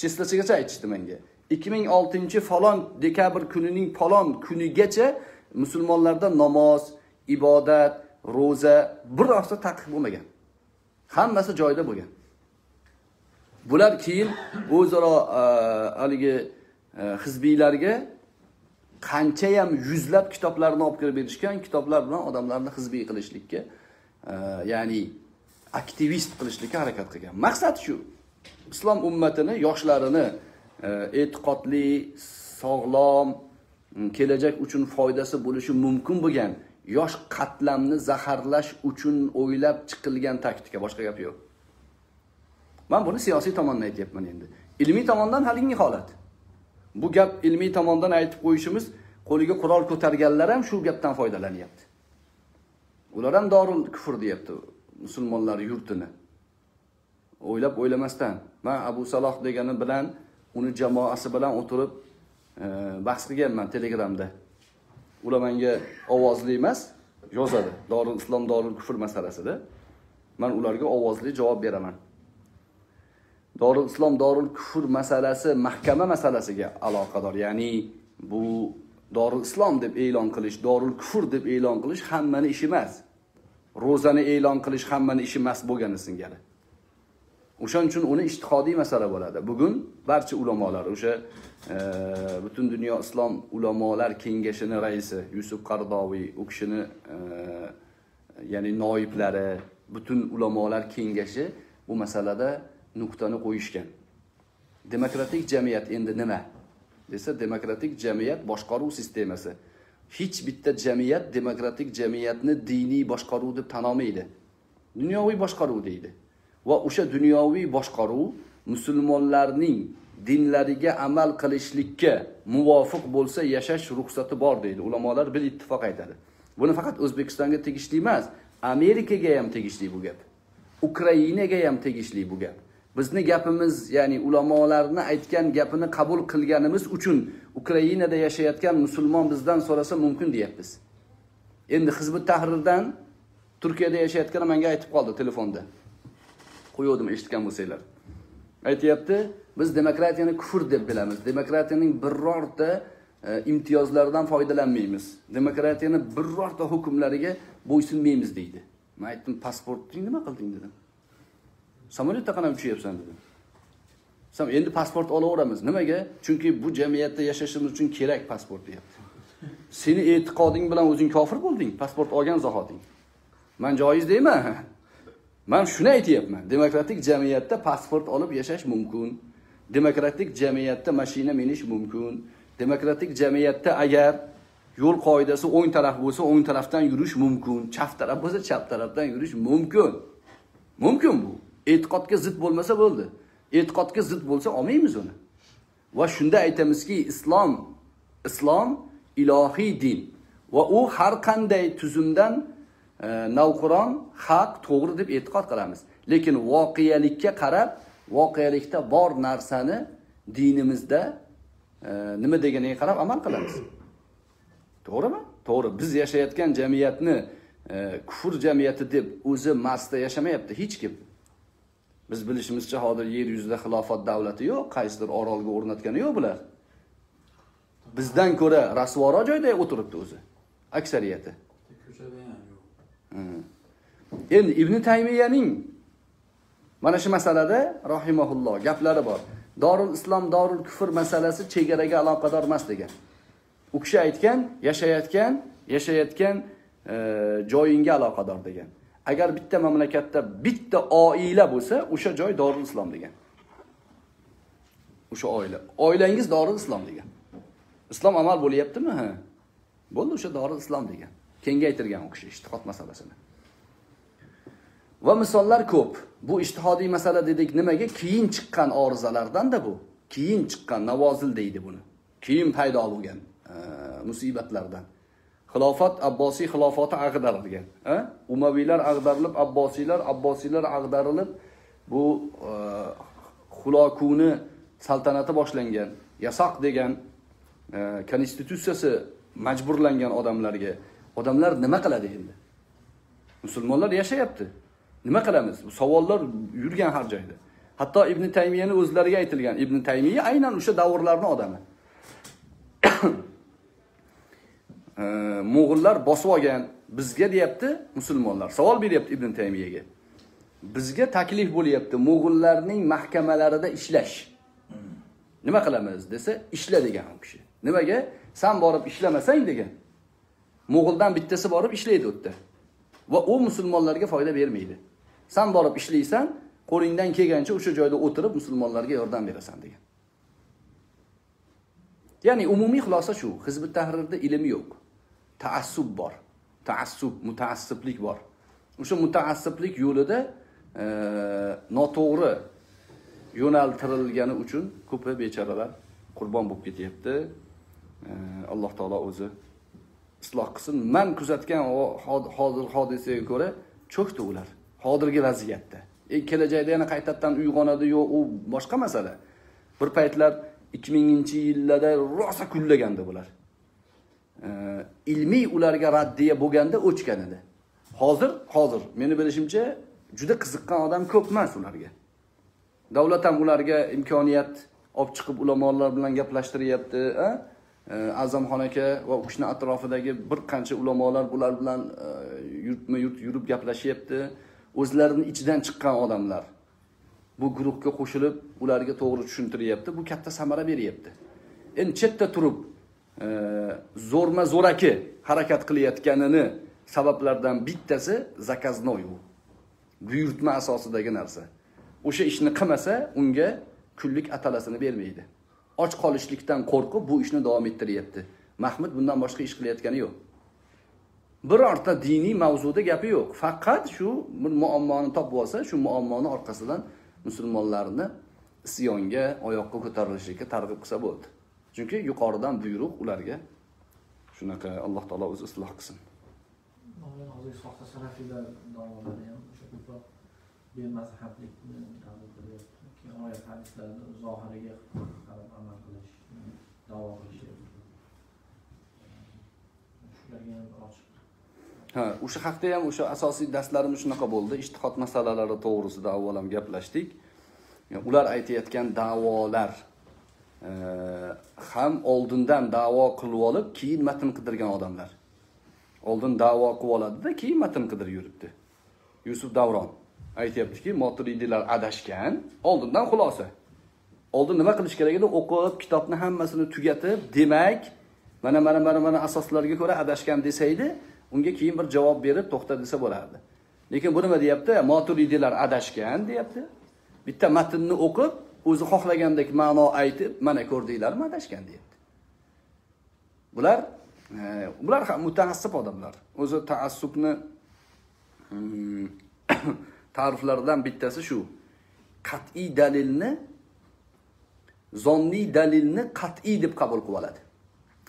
chislasigacha aytishdi menga. ikki ming oltinchi falon dekabr kunining falon kunigacha musulmonlarda namoz, ibodat, roza birorta taqiq bo'lmagan. Hammasi joyida bo'lgan. Bular keyin o'zaro haligi hizbiylarga qancha ham yuzlab kitoblarni olib kirib berishgan, kitoblar bilan odamlarni hizbiy qilishlikka, ya'ni aktivist qilishlikka harakat qilgan. Maqsad shu: islom ummatini, yoshlarini e'tiqodli, sog'lom, kelajak uchun foydasi bo'lishi mumkin bo'lgan yosh qatlamni zaharlash uchun o'ylab chiqilgan taktika, boshqa gap yo'q. Men buni siyosiy tomondan aytayapman endi. Ilmiy tomondan halingi holat. Bu gap ilmiy tomondan aytib qo'yishimiz, qo'liga qurol ko'targanlar ham shu gapdan foydalanyapti. Ular ham dorul kufr deyapti musulmonlar yurtini. O'ylab o'ylamasdan, men Abu Saloh degani bilan, uni jamoasi bilan o'tirib e, bahs qilganman Telegramda. Ular menga ovozli emas, yozadi. Dorul islom, dorul kufr masalasida. Men ularga ovozli javob beraman. Dorul islom, dorul kufr masalasi mahkama masalasiga aloqador. Ya'ni bu dorul islom deb e'lon qilish, dorul kufr deb e'lon qilish hammaning ishi emas. Ro'zani e'lon qilish hammaning ishi emas bo'lgani singari. O'shaning uchun uni ijtihodiy masala bo'ladi. Bugun barcha ulamolar, o'sha e, butun dunyo islom ulamolar kengashining raisi Yusuf Qardoviy, u kishini e, ya'ni noiblari, bütün ulamalar kengashi bu masalada nuqtani qo'yishgan. Demokratik jamiyat endi nima? Desa demokratik jamiyat boshqaruv sistemasi. Hech bitta jamiyat demokratik jamiyatni diniy boshqaruv deb tan olmaydi. Dunyoviy boshqaruv deydi. Va o'sha dunyoviy boshqaruv musulmonlarning dinlariga amal qilishlikka muvofiq bo'lsa yashash ruxsati bor deydi. Ulamolar bir ittifoq aytadi. Buni faqat O'zbekistonga tegishli emas, Amerikaga ham tegishli bu gap. Ukrainaga ham tegishli bu gap. Bizni gapimiz, yani ulamolarni aytgan gapini qabul qilganimiz uchun Ukrainada yashayotgan musulmon bizdan so'rasa mumkin deyapmiz. Endi Hizbut Tahrirdan Turkiyada yashayotgan menga aytib qoldi telefonda. Qo'ydim, eshitgan bo'lsanglar. Aytayapti, biz demokratiyani kufr deb bilamiz. Demokratiyaning birorta e, imtiyozlaridan foydalanmaymiz. Demokratiyaning birorta hukmlariga bo'ysunmaymiz deydi. Men aytdim, pasportingizni nima qilding dedim. Samolyotda qanam uchayapsan dedi. Sam endi pasport olaveramiz. Nimaga? Chunki bu jamiyatda yashashimiz uchun kerak pasport deyapti. Seni e'tiqoding bilan o'zing kofir bo'lding, pasport olgan zahoting. Men joiz deyman. Men shuni aytayapman. Demokratik jamiyatda pasport olib yashash mumkin. Demokratik jamiyatda mashina minish mumkin. Demokratik jamiyatda agar yo'l qoidasi o'ng taraf bo'lsa, o'ng tarafdan yurish mumkin. Chap taraf bo'lsa, chap tarafdan yurish mumkin. Mumkin bu. E'tiqodga zid bo'lmasa bo'ldi. E'tiqodga zid bo'lsa olmaymiz uni. Va shunda aytamizki, islom, islom ilohiy din va u har qanday tuzumdan e, navqiron, haq, to'g'ri deb e'tiqod qilamiz. Lekin voqealikka qarab, voqealikda bor narsani dinimizda e, nima deganiga qarab amal qilamiz. To'g'rimi? To'g'ri. Biz yashayotgan jamiyatni e, kufr jamiyati deb o'zi masda yashamayapti hech kim. Biz bilishimizcha hozir yer yuzida xilofat davlati yo'q, qaysidir orolga o'rnatgani yo'q bular. Bizdan ko'ra rasvoro joyda o'tiribdi o'zi aksariyati. Ko'chada ham yo'q. Endi Ibn Taymiyaning mana shu masalada rahimahulloh gaplari bor. Dorul islom, dorul kufr masalasi chegaraga aloqador emas degan. U kishi aytgan, yashayotgan, yashayotgan e, joyinga aloqador degan. Agar bitta mamlakatda bitta oila bo'lsa, o'sha joy dorul islom degan. O'sha oila. Oilangiz dorul islom degan. Islom amal bo'lyaptimi? Ha. Bo'ldi, o'sha dorul islom degan. Kengaytirgan u kishi ijtihod masalasini. Va misollar ko'p. Bu ijtihodiy masala dedik, nimaga? Keyin chiqqan orizalardan da bu. Keyin chiqqan navozil deydi buni. Keyin paydo bo'lgan e, musibatlardan. Xilofat Abbosiy xilofati ag'darilgan. Umaviylar ag'darilib, Abbosiylar, Abbosiylar ag'darilib, bu Xulokuni saltanati boshlangan. Yasoq degan konstitutsiyasi majburlangan odamlarga. Odamlar nima qiladi endi? Musulmonlar yashayapti. Nima qilamiz? Bu savollar yurgan har joyda. Hatto Ibn Taymiyani o'zlariga aytilgan. Ibn Taymiya aynan o'sha davrlarning odami. Mo'g'ullar bosib olgan, bizga deyapti musulmonlar. Savol beryapti Ibn Taymiyaga. Bizga taklif bo'lyapti mo'g'ullarning mahkamalarida ishlash. Nima qilamiz desa, ishla degan ham kishi. Nimaga? Sen borib ishlamasang degan. Mo'g'uldan bittasi borib ishlaydi u yerda. Va u musulmonlarga foyda bermaydi. Sen borib ishlaysan, qo'lingdan kelgancha o'sha joyda o'tirib musulmonlarga yordam berasan degan. Ya'ni umumiy xulosa shu, Hizbut Tahrirda ilm yo'q. Taassub bor. Taassub, mutaassiblik bor. O'sha mutaassiblik yo'lida e, noto'g'ri yo'naltirilgani uchun ko'pi bechoralar qurbon bo'lib ketyapti. E, Alloh taolo o'zi isloh qilsin. Men kuzatgan hozir hodisaga ko'ra cho'kdi ular. Hozirgi vaziyatda. E, kelajakda yana qaytadan uyg'onadi yo'q, u boshqa masala. Bir paytlar ikki mingchi yillarda rosa kullaganda bular. Ilmiy ularga raddiya bo'lganda o'chgan edi. Hozir, hozir meni bilishimcha juda qiziqqan odam ko'p emas ularga. Davlat ham ularga imkoniyat olib chiqib ulamolar bilan gaplashtiryapti, a? Azamxon aka va u kishining atrofidagi bir qancha ulamolar bular bilan yurtma-yurt yurib gaplashyapti. O'zlarining ichidan chiqqan odamlar bu guruhga qo'shilib ularga to'g'ri tushuntiryapti. Bu katta samara beryapti. Endi chetda turib zo'rma zo'raki harakat qilayotganini sabablardan bittasi zakaznoy u. buyurtma asosidagi narsa. O'sha ishni qilmasa unga kunlik atalasini bermaydi. Och qolishlikdan qo'rqib bu ishni davom ettiryapti. Mahmud bundan boshqa ish qilayotgani yo'q. Birorta diniy mavzuda gapi yo'q. Faqat shu muammoni topib olsa, shu muammoni orqasidan musulmonlarni isyonga, oyoqqa ko'tarilishga targ'ib qilsa bo'ldi. Chunki yuqoridan buyruq ularga shunaqa Alloh taolo o'zi isloh qilsin. Ha, o'sha haqda ham o'sha asosiy darslarimiz shunaqa bo'ldi. Ijtihod masalalari to'g'risida avvalam gaplashdik. Yani ular aytayotgan da'volar e, ham oldindan da'vo qilib olib, keyin matn qidirgan odamlar. Oldin da'vo qilib oladi-da, keyin matn qidirib yuribdi. Yusuf Davron aytayaptiki, Maturidilar adashgan, oldindan xulosa. Oldin nima qilish kerakligini o'qib, kitobni hammasini tugatib, demak, mana mana mana mana asoslarga ko'ra adashgan desaydi, unga keyin bir javob berib to'xta desa bo'lardi. Lekin bu nima deyapti? Maturidilar adashgan deyapti. Bitta matnni o'qib, o'zi xohlagandek ma'no aytib, mana ko'rdinglarmi adashgan deyapti. Bular e, bular ham mutaassib odamlar. O'zi taassubni hmm, ta'riflaridan bittasi shu. Qat'iy dalilni zonniy dalilni qat'iy deb qabul qilib oladi.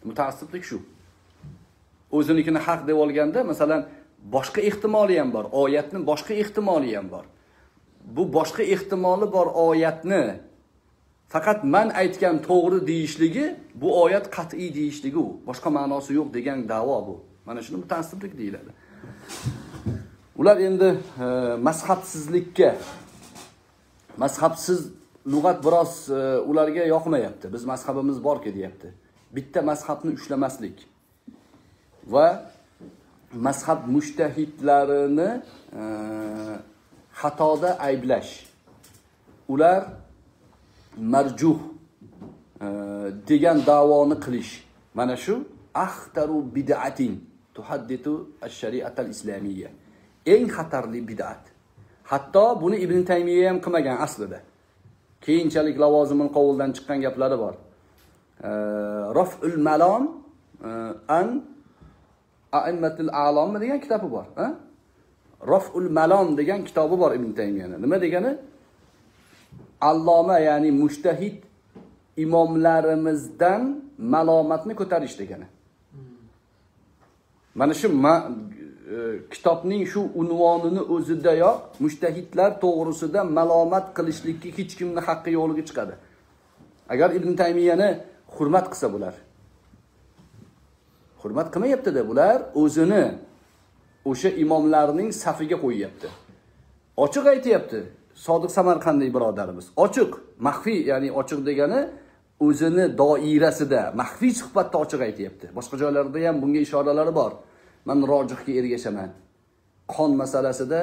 Mutaassiblik shu. O'zinikini haq deb olganda, masalan, boshqa ehtimoli ham bor, oyatning boshqa ehtimoli ham bor. Bu boshqa ehtimoli bor oyatni faqat men aytgan to'g'ri deyishligi, bu oyat qat'iy deyishligi u. Boshqa ma'nosi yo'q degan da'vo bu. Mana shuni mutaassiblik deyiladi. Ular endi e, mazhabsizlikka mazhabsiz lug'at biroz e, ularga yoqmayapti. Biz mazhabimiz bor-ku deyapti. Bitta mazhabni ushlamaslik va mazhab mujtahidlarini e, xatoda ayblash. Ular marjuh e, degan da'voni qilish. Mana shu axtaru bid'atin tuhadditu ash-shari'atal islamiyya. Eng xatarli bid'at. Hatto buni Ibn Taymiya ham qilmagan aslida. Keyinchalik lavozimini qovuldan chiqqan gaplari bor. Raf'ul malom an a'immatul a'lom degan kitobi bor, ha? Raf'ul malom degan kitobi bor Ibn Taymiyani. Nima degani? Alloma, ya'ni mujtahid imomlarimizdan malomatni ko'tarish degani. Mana shu kitobning shu unvonini o'zidayoq mujtahidlar to'g'risida malomat qilishlikka hech kimning haqqi yo'liga chiqadi. Agar Ibn Taymiyani hurmat qilsa bular. Hurmat qilmayapti-da, bular o'zini o'sha imomlarning safiga qo'yibdi. Ochiq aytayapti. Sodiq Samarqandlik birodarimiz. Ochiq, maxfiy, ya'ni ochiq degani o'zini doirasida maxfiy suhbatda ochiq aytayapti. Boshqa joylarda ham bunga ishoralari bor. Men rojihga ergashaman. Qon masalasida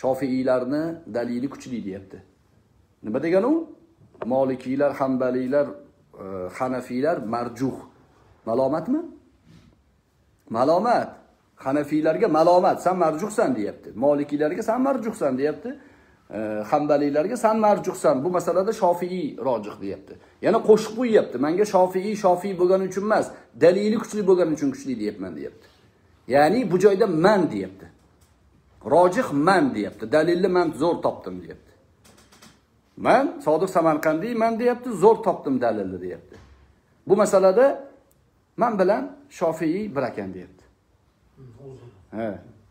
Shofiiylarni dalili kuchli deyapti. Nima degani u? Malikiylar, Hanbaliylar, Hanafiylar marjuh. Malomatmi? Malomat. Hanafiylarga malomat, sen marjuhsan deyapti. Malikiylarga sen marjuhsan deyapti. E, Hanbaliylarga sen marjuhsan. Bu masalada Shofiiy rojih deyapti. Yana qo'shib qo'yibdi. Menga Shofiiy Shofiiy bo'lgani uchun emas, dalili kuchli bo'lgani uchun kuchli deyapman deyapti. Ya'ni bu joyda men deyapti. Rojih men deyapti. Dalilni men zo'r topdim deyapti. Men Sodiq Samarqandiyman deyapti, zo'r topdim dalilni deyapti. Bu masalada men bilan Shofiiy bir ekan deyapti. Ha,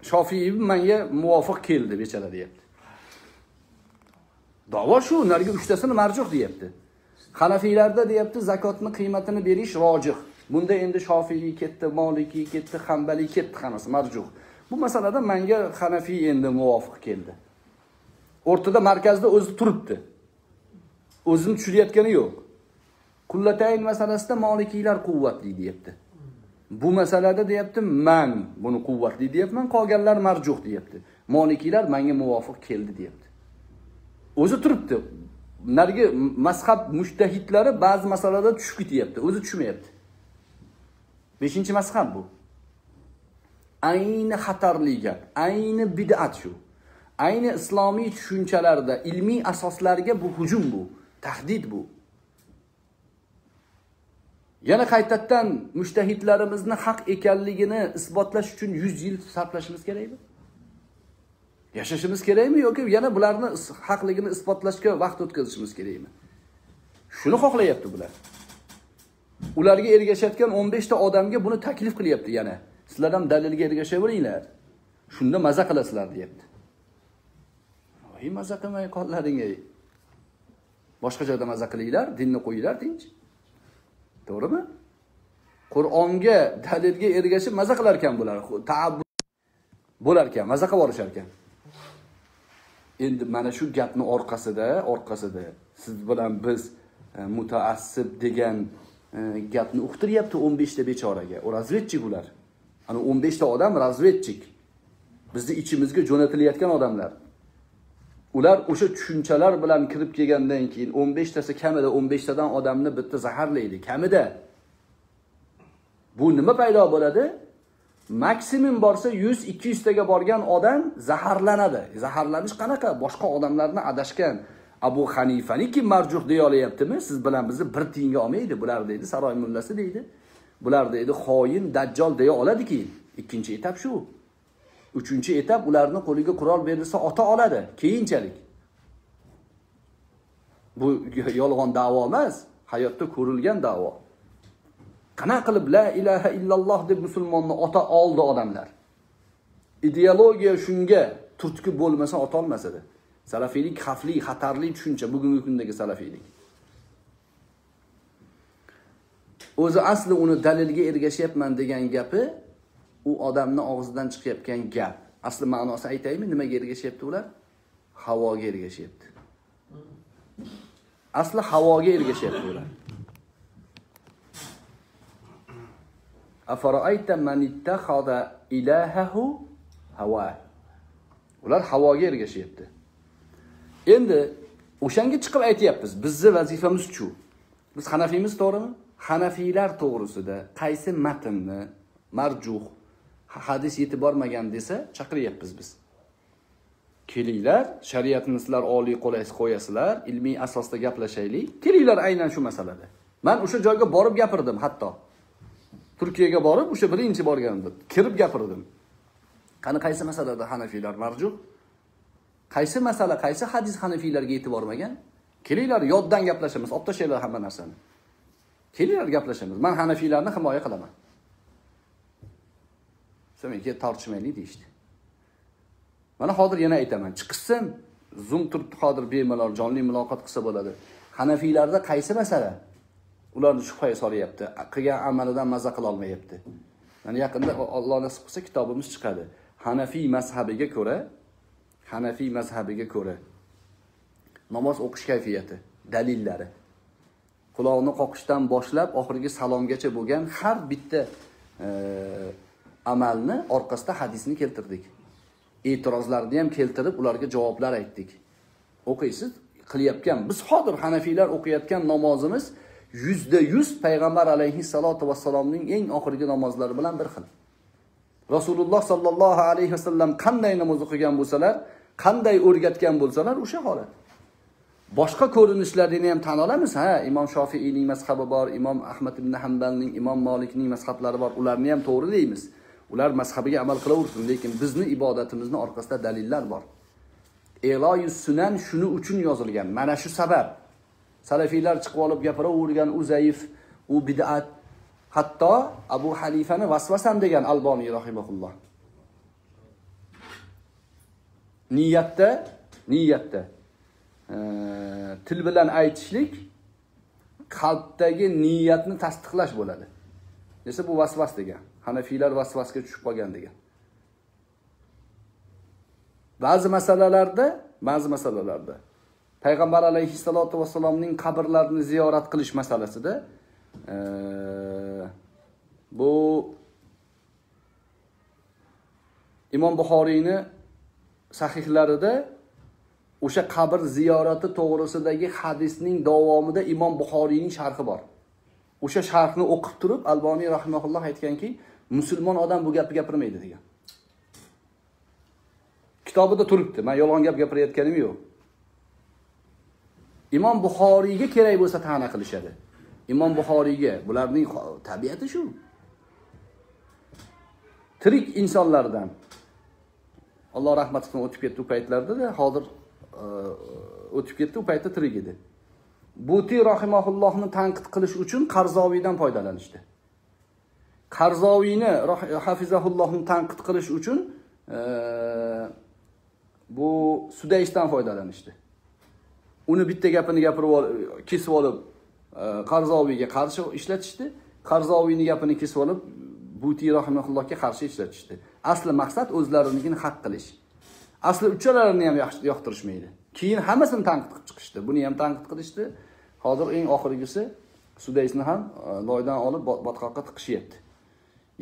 Shofiiy menga muvofiq keldi bechara deyapti. Da'vo shu, narga uchtasini marjuh deyapti. Hanafiylarda deyapti, zakotning qiymatini berish rojih. Bunda endi Shofiiy ketdi, Maliki ketdi, Hanbali ketdi, hammasi marjuh. Bu masalada menga Hanafiy endi muvofiq keldi. O'rtada markazda o'zi turibdi. O'zini tushirayotgani yo'q. Kullatayn masalasida Malikiylar quvvatli deyapti. Bu masalada deyapti, men buni quvvatli deyapman, qolganlar marjuh deyapti. Malikiylar menga muvofiq keldi deyapti. O'zi turibdi. Nargi mazhab mujtahidlari ba'zi masalada tushib ketyapti, o'zi tushmayapti. beshinchi mazhab bu. Ayni xatarli gap, ayni bid'at shu. ayni islomiy tushunchalarda, ilmiy asoslarga bu hujum, bu tahdid, bu. Yana qaytadan mujtahidlarimizni haq ekanligini isbotlash uchun yuz yil sarflashimiz kerakmi? Yashashimiz kerakmi yoki yana bularni haqligini isbotlashga vaqt o'tkazishimiz kerakmi? Shuni xohlayapti bular. Ularga ergashayotgan o'n besh ta odamga buni taklif qilyapti yana. Sizlar ham dalilga ergashaveringlar. Shunda maza qilasizlar deyapti. Voy maza qilmay qollaring ey. Boshqa joyda maza qilinglar, dinni qo'yinglar tinch. To'g'rimi? Qur'onga, dalilga ergashib maza qilar ekan bular. Ta'abbud bo'lar ekan, maza qilib borishar ekan. Endi mana shu gapni orqasida, orqasida siz bilan biz e, mutaassib degan e, gapni uqtiryapti o'n besh ta bechoraga. O razvedchik ular. Ana o'n besh ta odam razvedchik. Bizni ichimizga jo'natilayotgan odamlar. Ular o'sha tushunchalar bilan kirib kelgandan keyin o'n besh tasi kamida o'n besh tadan odamni bitta zaharlaydi, kamida. Bu nima paydo bo'ladi? Maksimum borsa yuz ikki yuz taga borgan odam zaharlanadi. Zaharlanish qanaqa? Boshqa odamlarni adashgan Abu Hanifani kim marjuh deya olyaptimi? Siz bilan bizni bir tiyinga olmaydi, bular deydi, saroy mullasi deydi. Bular deydi, xoin, dajjal deya oladi keyin. Ikkinchi etap shu. Uchinchi etap ularni qo'liga qurol berilsa ota oladi keyinchalik. Bu yolg'on da'vo emas, hayotda ko'rilgan da'vo. Qanaqa qilib la ilaha illalloh deb musulmonni ota oldi odamlar. Ideologiya shunga turtki bo'lmasa ota olmasdi. Salafiylik xavfli, xatarli tushuncha bugungi kundagi salafiylik. O'zi asli uni dalilga ergashyapman degan gapi u odamning og'zidan chiqayotgan gap. Asli ma'nosi aytaymi, nimaga ergashyapti ular? Havoga ergashyapti. Asli havoga ergashyapti ular. Afara'ayta man ittakhadha ilahahu hawa. Ular havoga ergashyapti. Endi o'shanga chiqib aytayapmiz, bizning vazifamiz shu. Biz Hanafiymiz, to'g'rimi? Hanafiylar to'g'risida qaysi matnni marjuh hadis yetib bormagan desa chaqiryapmiz biz. Kelinglar, shariatni sizlar oliy qo'laysiz qo'yasizlar, ilmiy asosda gaplashaylik. Kelinglar aynan shu masalada. Men o'sha joyga borib gapirdim hatto. Turkiyaga borib, o'sha birinchi borganimda kirib gapirdim. Qani qaysi masalada Hanafiylar marjuh? Qaysi masala, qaysi hadis Hanafiylarga yetib bormagan? Kelinglar yoddan gaplashamiz, olib tashlanglar hamma narsani. Kelinglar gaplashamiz. Men Hanafiylarni himoya qilaman. Demek tartışmayli deyişti. Bana hazır yana aytaman. Çıkışsın, zoom turibdi hazır bemalar, canli muloqot qilsa bo'ladi. Hanafiylarda qaysi masala? Ularni shubhaga solyapti. Qilgan amalidan mazza qila olmayapti. Yani yaqinda Alloh nasib qilsa kitobimiz chiqadi. Hanafiy mazhabiga ko'ra, Hanafiy mazhabiga ko'ra namoz o'qish kayfiyati, dalillari. Quloqni qoqishdan boshlab oxirgi salomgacha bo'lgan har bitta e amalni orqasida hadisni keltirdik. E'tirozlarni ham keltirib, ularga javoblar aytdik. O'qiysiz, qilyapgan. Biz hozir Hanafiylar o'qiyotgan namozimiz yuz foiz payg'ambar alayhissalotu vassalomning eng oxirgi namozlari bilan bir xil. Rasululloh sallallohu alayhi vasallam qanday namoz o'qigan bo'lsalar, qanday o'rgatgan bo'lsalar, o'sha holat. Boshqa ko'rinishlarini ham tan olamiz, ha, Imom Shofiiyning mazhabi bor, Imom Ahmad ibn Hanbalning, Imom Malikning mazhablari bor, ularni ham to'g'ri deymiz. Ular mazhabiga amal qilaversin, lekin bizni ibodatimizning orqasida dalillar bor. E'loyus sunan shuni uchun yozilgan. Mana shu sabab. Salafiylar chiqib olib gapiravergan, u zaif, u bid'at. Hatto Abu Hanifani vasvasam degan Alboniy rahimahulloh. Niyatda, niyatda e, til bilan aytishlik qalbdagi niyatni tasdiqlash bo'ladi. Desa bu vasvas degan. Hanafiylar vasvasga tushib qolgan degan. Ba'zi masalalarda, ba'zi masalalarda payg'ambar alayhissalotu vasallamning qabrlarini ziyorat qilish masalasida e, bu Imom Buxoriyni sahihlarida o'sha qabr ziyorati to'g'risidagi hadisning davomida Imom Buxoriyning sharhi bor. O'sha sharhni o'qib turib Alboniy rahimahulloh aytganki, musulmon odam bu gapni gapirmaydi degan. kitobida turibdi. Men yolg'on gap gapirayotganim yo'q. Imom Buxoriyga kerak bo'lsa ta'na qilishadi. Imom Buxoriyga, bularning tabiati shu. Tirik insonlardan Alloh rahmatidan o'tib ketdi u paytlarda-da, hozir o'tib ketdi, u paytda tirik edi. Buti rahimahullohni tanqid qilish uchun Qarzoviydan foydalanishdi. Qarzoviyni hafizahullohni tanqid qilish uchun bu Sudaysdan foydalanishdi. Uni bitta gapini gapirib kesib olib Qarzoviyga qarshi ishlatishdi. Qarzoviyning gapini kesib olib Buti rahimahullohga qarshi ishlatishdi. Asli maqsad o'zlarinigini haq qilish. Asli uchalarini ham yoqtirishmaydi. Keyin hammasini tanqid qilib chiqishdi. Buni ham tanqid qilishdi. Hozir eng oxirgisi Sudaysni ham loydan olib botqoqqa tiqishyapti.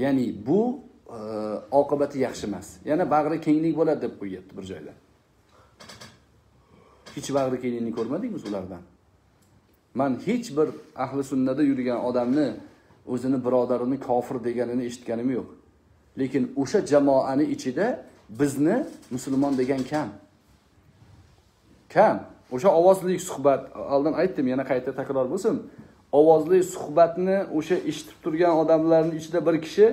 Ya'ni bu e, oqibati yaxshi emas. Yana bag'ri kenglik bo'ladi deb qo'yapti bir joyda. Hech bag'ri kenglikni ko'rmadingmi ulardan? Men hech bir ahli sunnada yurgan odamni o'zini birodarini kofir deganini eshitganim yo'q. Lekin o'sha jamoani ichida bizni musulmon degan kam. Kam. O'sha ovozli suhbat, oldin aytdim, yana qayta takror bo'lsin. Ovozli suhbatni o'sha eshitib turgan odamlarning ichida bir kishi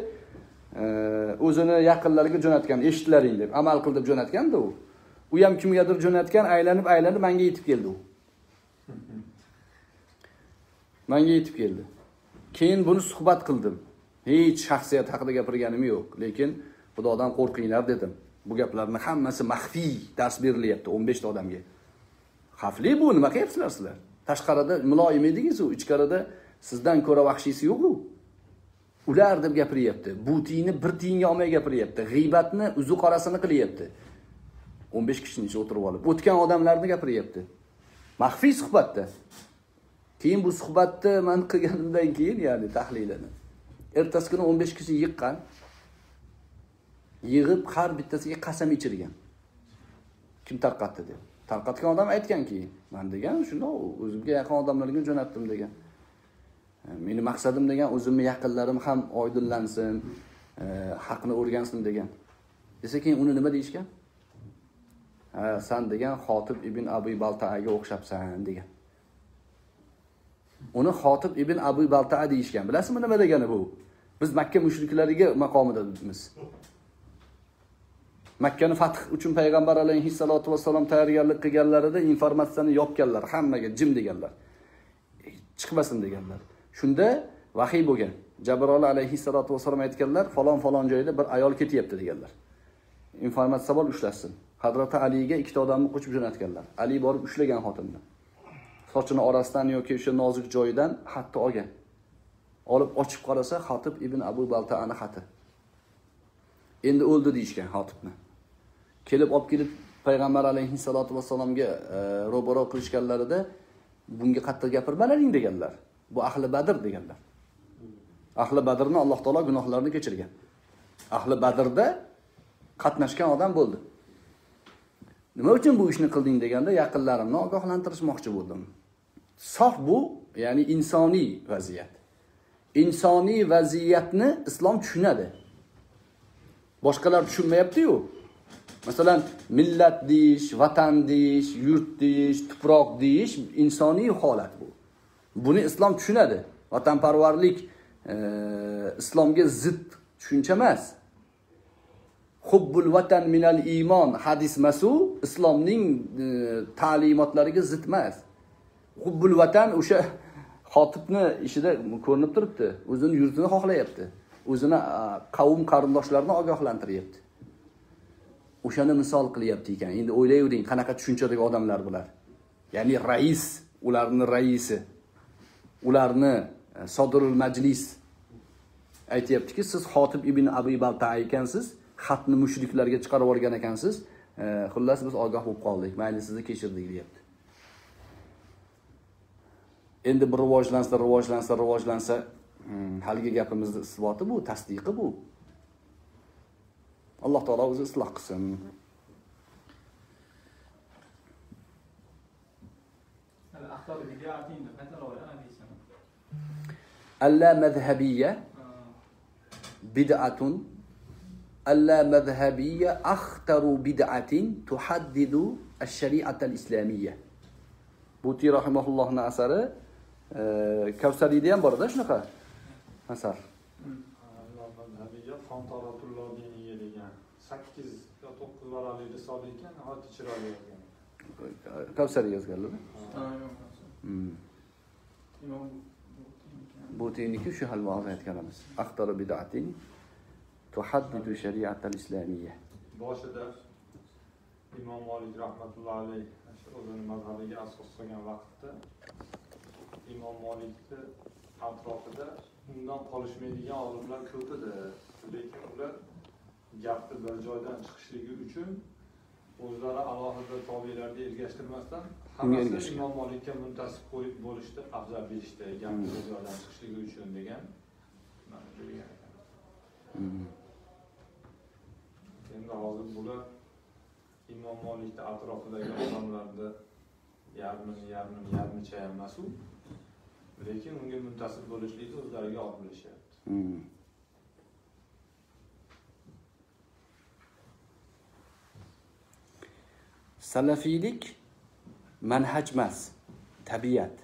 o'zini yaqinlariga jo'natgan, eshitlaring deb, amal qil deb jo'natganda u. U ham kimgadir jo'natgan, aylanib, aylanib menga yetib keldi u. Menga yetib keldi. Keyin buni suhbat qildim. Hech shaxsiyat haqida gapirganim yo'q, lekin Xudodan qo'rqinglar dedim. Bu gaplarning hammasi maxfiy dars berilyapti o'n besh ta odamga. Xavfli bu, nima qilyapsizlar sizlar? Tashqarida muloyim edingiz-ku, ichkarida sizdan ko'ra vahshiysi yo'q-ku. Ular deb gapiryapti. Butingni bir tiyinga olmay gapiryapti. G'iybatni, uzu qorasini qilyapti. o'n besh kishining ichida o'tirib olib, o'tgan odamlarni gapiryapti. Maxfiy suhbatda. Keyin bu suhbatni men qilganimdan keyin, ya'ni tahlilini. Ertasi kuni o'n besh kishi yiqqan. Yig'ib har bittasiga qasam ichirgan. Kim tarqatdi deb. Tarqatgan odam aytganki, men degan shundoq o'zimga yaqin odamlarga jo'natdim degan. Meni maqsadim degan o'zimni yaqinlarim ham oydinlansin, e, haqni o'rgansin degan. Desa keyin uni nima deyishgan? Ha, sen degan Xotib ibn Abi Balta'ga o'xshabsan degan. Uni Xotib ibn Abi Balta'a deyishgan. Bilasizmi nima degani bu? Biz Makka mushriklariga maqomida debmiz. Makkani fath uchun payg'ambar alayhissalatu vasallam tayyorgarlik qilganlarida informatsiyani yopganlar, hammaga jim deganlar. Chiqmasin deganlar. Shunda vahiy bo'lgan. Jabroil alayhissalatu vasallam aytganlar, falon falon joyda bir ayol ketyapti deganlar. Informatsiya bor, ushlasin. Hazrat Aliga ikkita odamni qo'chib jo'natganlar. Ali borib ushlagan xotinni. Sochini orasidan yoki o'sha nozik joyidan xatni olgan. Olib ochib qarasa, Xotib ibn Abu Balta'ani xati. Endi o'ldi deyishgan Xotibni. Kelib olib kelib payg'ambar alayhissalatu vasallamga e, ro'baro qilishganlarida bunga qattiq gapirmalaring deganlar. Bu ahli Badr deganlar. Ahli Badrni Alloh taolo gunohlarini kechirgan. Ahli Badrda qatnashgan odam bo'ldi. Nima uchun bu ishni qilding deganda yaqinlarimni ogohlantirishmoqchi bo'ldim. Sof bu, ya'ni insoniy vaziyat. Insoniy vaziyatni islom tushunadi. Boshqalar tushunmayapti-ku. Masalan, millat deyish, vatan deyish, yurt deyish, tuproq deyish insoniy holat bu. Buni islom tushunadi. Vatanparvarlik e, islomga zid tushuncha emas. Hubbul vatan minal iymon hadis masu islomning e, ta'limotlariga zid emas. Hubbul vatan o'sha Xotibni ishida ko'rinib turibdi. O'zini yurtini xohlayapti. O'zini qavm qarindoshlarini ogohlantiryapti. O'shani misol qilyapti ekan. Endi o'ylayvering, qanaqa tushunchadagi odamlar bular. Ya'ni rais, ularning raisi, ularni Sodirul Majlis aytayaptiki, siz Xotib ibn Abi Balta ekansiz, xatni mushriklarga chiqarib olgan ekansiz. Xullas biz ogoh bo'lib qoldik. Mayli, sizni kechirdik deyapti. Endi bir rivojlansa, rivojlansa, rivojlansa Hmm, haligi gapimizning isboti bu, tasdiqi bu. Alloh taolo o'zi isloh qilsin. Alla mazhabiyya bid'atun alla mazhabiyya akhtaru bid'atin tuhaddidu eş-şeri'atel islamiyye. Buti rahimahullah'ın asarı e, Kavsari diyen bu arada şunaka asar. sekiz ya dokuz varali risola ekan, hozir chiroyli yozgan. Kavsari yozganlar. Hmm. İmam Butiyni şu halvani aytganimiz. Axtaru bid'atin tuhaddidu shari'atal islamiyya. Boshida İmam Malik rahmatullohi alayhi o'zini mazhabiga asos solgan vaqtda İmam Malikni atrofida undan qolishmaydigan olimlar ko'p edi. Lekin ular yaptı bir joydan chiqishligi uchun o'zlari alohida tobilarda ergashtirmasdan hammasi Imom Malikka muntasib qo'yib bo'lishdi, afzal berishdi, yaptı bir joydan chiqishligi uchun degan. Endi hozir bular Imom Malikni atrofidagi odamlarni yarmini, yarmini, yarmicha emas u, lekin unga muntasib bo'lishlikni o'zlariga olib bilishyapti. Salafilik manhaj emas, tabiat.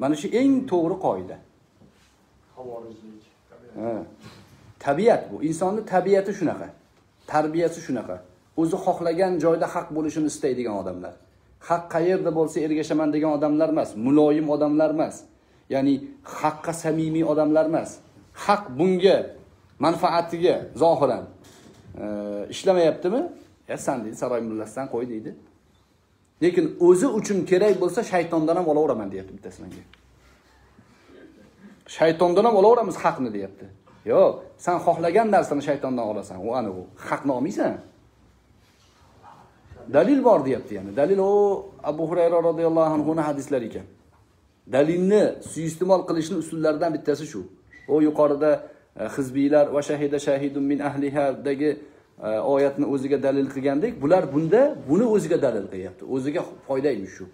Mana shu eng to'g'ri qoida. Havorijlik, tabiat. Tabiat bu. İnsanın tabiatı shunaqa. Tarbiyasi shunaqa. O'zi xohlagan joyda haq bo'lishini istaydigan odamlar. Haq qayerda bo'lsa ergashaman degan odamlar emas, muloyim odamlar emas. Ya'ni haqqa samimiy odamlar emas. Haq bunga manfaatiga zohiran ishlamayaptimi? Ya san deydi, saroy mullasidan qo'y deydi. Lekin o'zi uchun kerak bo'lsa shaytondan ham olaveraman deyapti bittasinga. Shaytondan ham olaveramiz haqni deyapti. Yo'q, sen xohlagan narsani shaytondan olasan, u aniq u. Haqni olmaysan. Dalil bor deyapti yani. Dalil o Abu Hurayra radhiyallohu anhu ning hadislari ekan. Dalilni suiiste'mol qilishning usullaridan bittasi shu. O yuqorida hizbiylar va shahida shahidun min ahliha dagi oyatni o'ziga dalil qilgandek, bular bunda buni o'ziga dalil qilyapti. O'ziga foydaymish shu.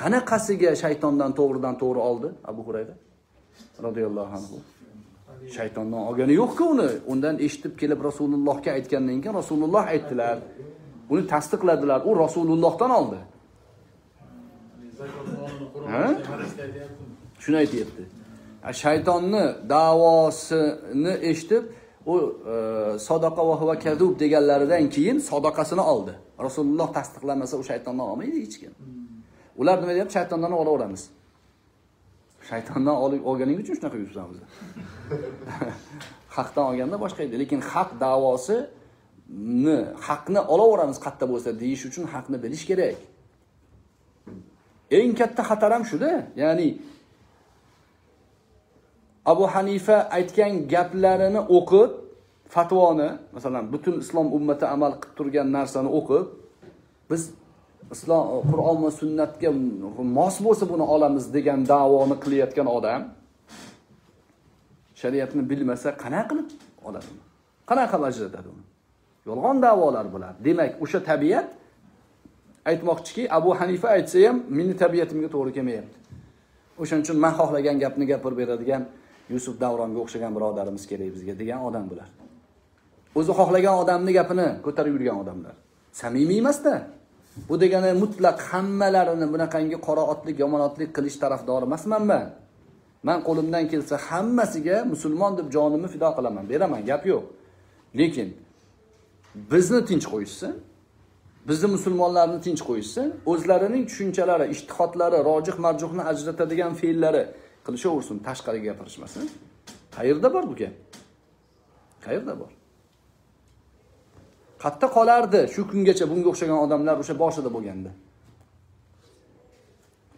Qanaqasiga shaytondan to'g'ridan to'g'ri oldi Abu Hurayra radhiyallohu anhu. Shaytondan olgani yo'q-ku uni. Undan eshitib kelib Rasulullohga aytgandan keyin Rasululloh aytdilar. Uni tasdiqladilar. U Rasulullohdan oldi. Shuni aytibdi. Shaytonni da'vosini eshitib o e, sadaka ve huve kezub deganlaridan keyin sadakasini oldi. Rasululloh tasdiqlamasa o shaytondan olmaydi hech kim. Ular nima deyapti? Shaytondan olaveramiz. Shaytondan olib olganing uchun shunaqa yuribsan biz. Haqdan olganda boshqa edi, lekin haq da'vosini, haqni olaveramiz qatta bo'lsa deyish uchun haqni bilish kerak. Eng katta xatar ham shuda, ya'ni Abu Hanifa aytgan gaplarini o'qib, fatvoni, masalan, butun islom ummati amal qilib turgan narsani o'qib, biz islom, Qur'on va sunnatga mos bo'lsa buni olamiz degan da'voni qilayotgan odam shariatni bilmasa qanaqa qilib oladi? Qanaqa ajratadi uni? Yolg'on da'volar bular. Demak, o'sha tabiat aytmoqchiki, Abu Hanifa aytsa ham, meni tabiatimga to'g'ri kelmayapti. O'shaning uchun men xohlagan gapni gapirib beradigan Yusuf Davronga o'xshagan birodarimiz kerak bizga degan odam bular. O'zi xohlagan odamning gapini ko'tarib yurgan odamlar. Samimiy emas-da. Bu degani mutlaq hammalarini bunaqangi qora otlik, yomon otlik qilish tarafdori emasman men. Men qo'limdan kelsa hammasiga musulmon deb jonimni fido qilaman, beraman, gap yo'q. Lekin bizni tinch qo'yishsin, bizni musulmonlarni tinch qo'yishsin, o'zlarining tushunchalari, ijtihodlari, rojih marjuhni ajratadigan fe'llari qilishaversin, tashqariga gapirishmasin. Qayerda bor bu gap? Qayerda bor? Qatta qolardi shu kungacha bunga o'xshagan odamlar o'sha boshida bo'lganda.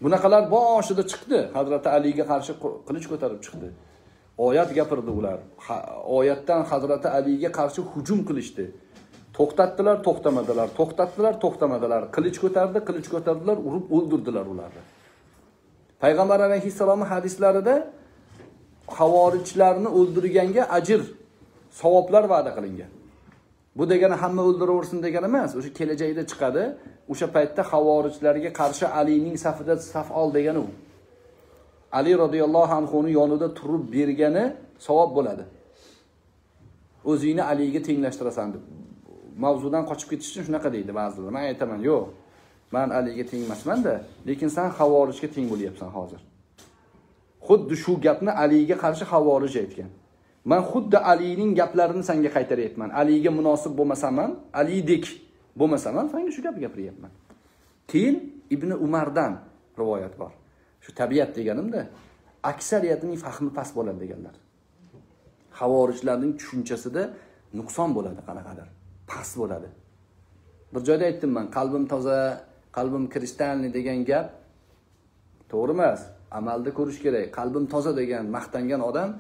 Bunaqalar boshida chiqdi, Hazrat Aliga qarshi qilich ko'tarib chiqdi. Oyat gapirdi ular. Oyatdan Hazrat Aliga qarshi hujum qilishdi. To'xtatdilar, to'xtamadilar, to'xtatdilar, to'xtamadilar. Qilich ko'tardi, qilich ko'tardilar, urib o'ldirdilar ularni. Payg'ambar alayhissalom hadislarida havorijlarni o'ldirganga ajr, savoblar va'da qilingan. Bu degani hamma o'ldiraversin degani emas, o'sha kelajakda chiqadi. O'sha paytda havorijlarga qarshi Alining safida saf ol degani u. Ali radhiyallohu anhu ning yonida turib bergani savob bo'ladi. o'zingni aliga tenglashtirasan deb. Mavzudan qochib ketish uchun shunaqa deydi ba'zilar. Men aytaman, yo'q. Men aliga teng emasman-da, lekin sen havorijga teng bo'lyapsan hozir. Xuddi shu gapni aliga qarshi havorij aytgan. Men xuddi Alining gaplarini senga qaytaryapman. Aliga munosib bo'lmasaman, Alidek bo'lmasaman, senga shu gapni gapiryapman. Keyin Ibn Umardan rivoyat bor. Shu tabiat deganimda, aksariyatining fahmi past bo'ladi deganlar. Havorijlarning tushunchasida nuqson bo'ladi, qanaqadir past bo'ladi. Bir joyda aytdim men, qalbim toza, qalbim kristalli degan gap to'g'ri emas. Amalda ko'rish kerak. Qalbim toza degan maqtangan odam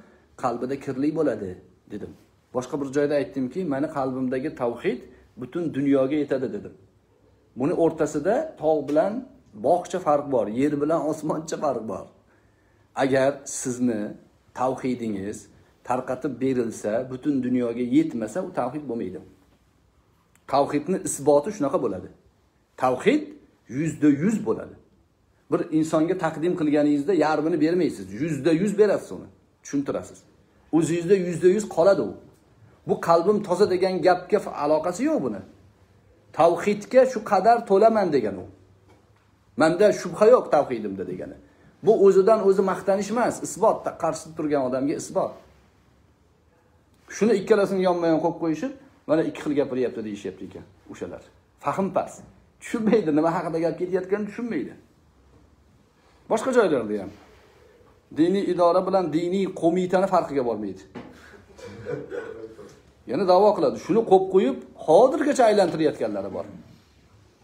qalbida kirlik bo'ladi dedim. Boshqa bir joyda aytdimki, meni qalbimdagi tavhid butun dunyoga yetadi dedim. Buni o'rtasida tog' bilan bog'cha farq bor, yer bilan osmoncha farq bor. Agar sizni tavhidingiz tarqatib berilsa, butun dunyoga yetmasa, u tavhid bo'lmaydi. Tavhidning isboti shunaqa bo'ladi. Tavhid yuzda yuz bo'ladi. Bir insonga taqdim qilganingizda yarmini bermaysiz, yuzda yuz berasiz uni. Tushuntirasiz. O'zingizda yuzda yuz qoladi u. Bu qalbim toza degan gapga aloqasi yo'q buni. Tavhidga shu qadar to'laman degan u. Menda shubha yo'q tavhidimda degani. Bu o'zidan o'zi maqtanish emas, isbotda qarshisida turgan odamga isbot. Shuni ikkalasini yonma-yon qo'yib qo'yishib, mana ikki xil gapiryapti deyishibdi ekan o'shalar. Fahm past. Tushunmaydi, nima haqida gap ketayotganini tushunmaydi. Boshqa joylarda ham diniy idora bilan diniy qo'mitani farqiga bormaydi. Yana da'vo qiladi. Shuni qo'yib qo'yib, hozirgacha aylantirayotganlari bor.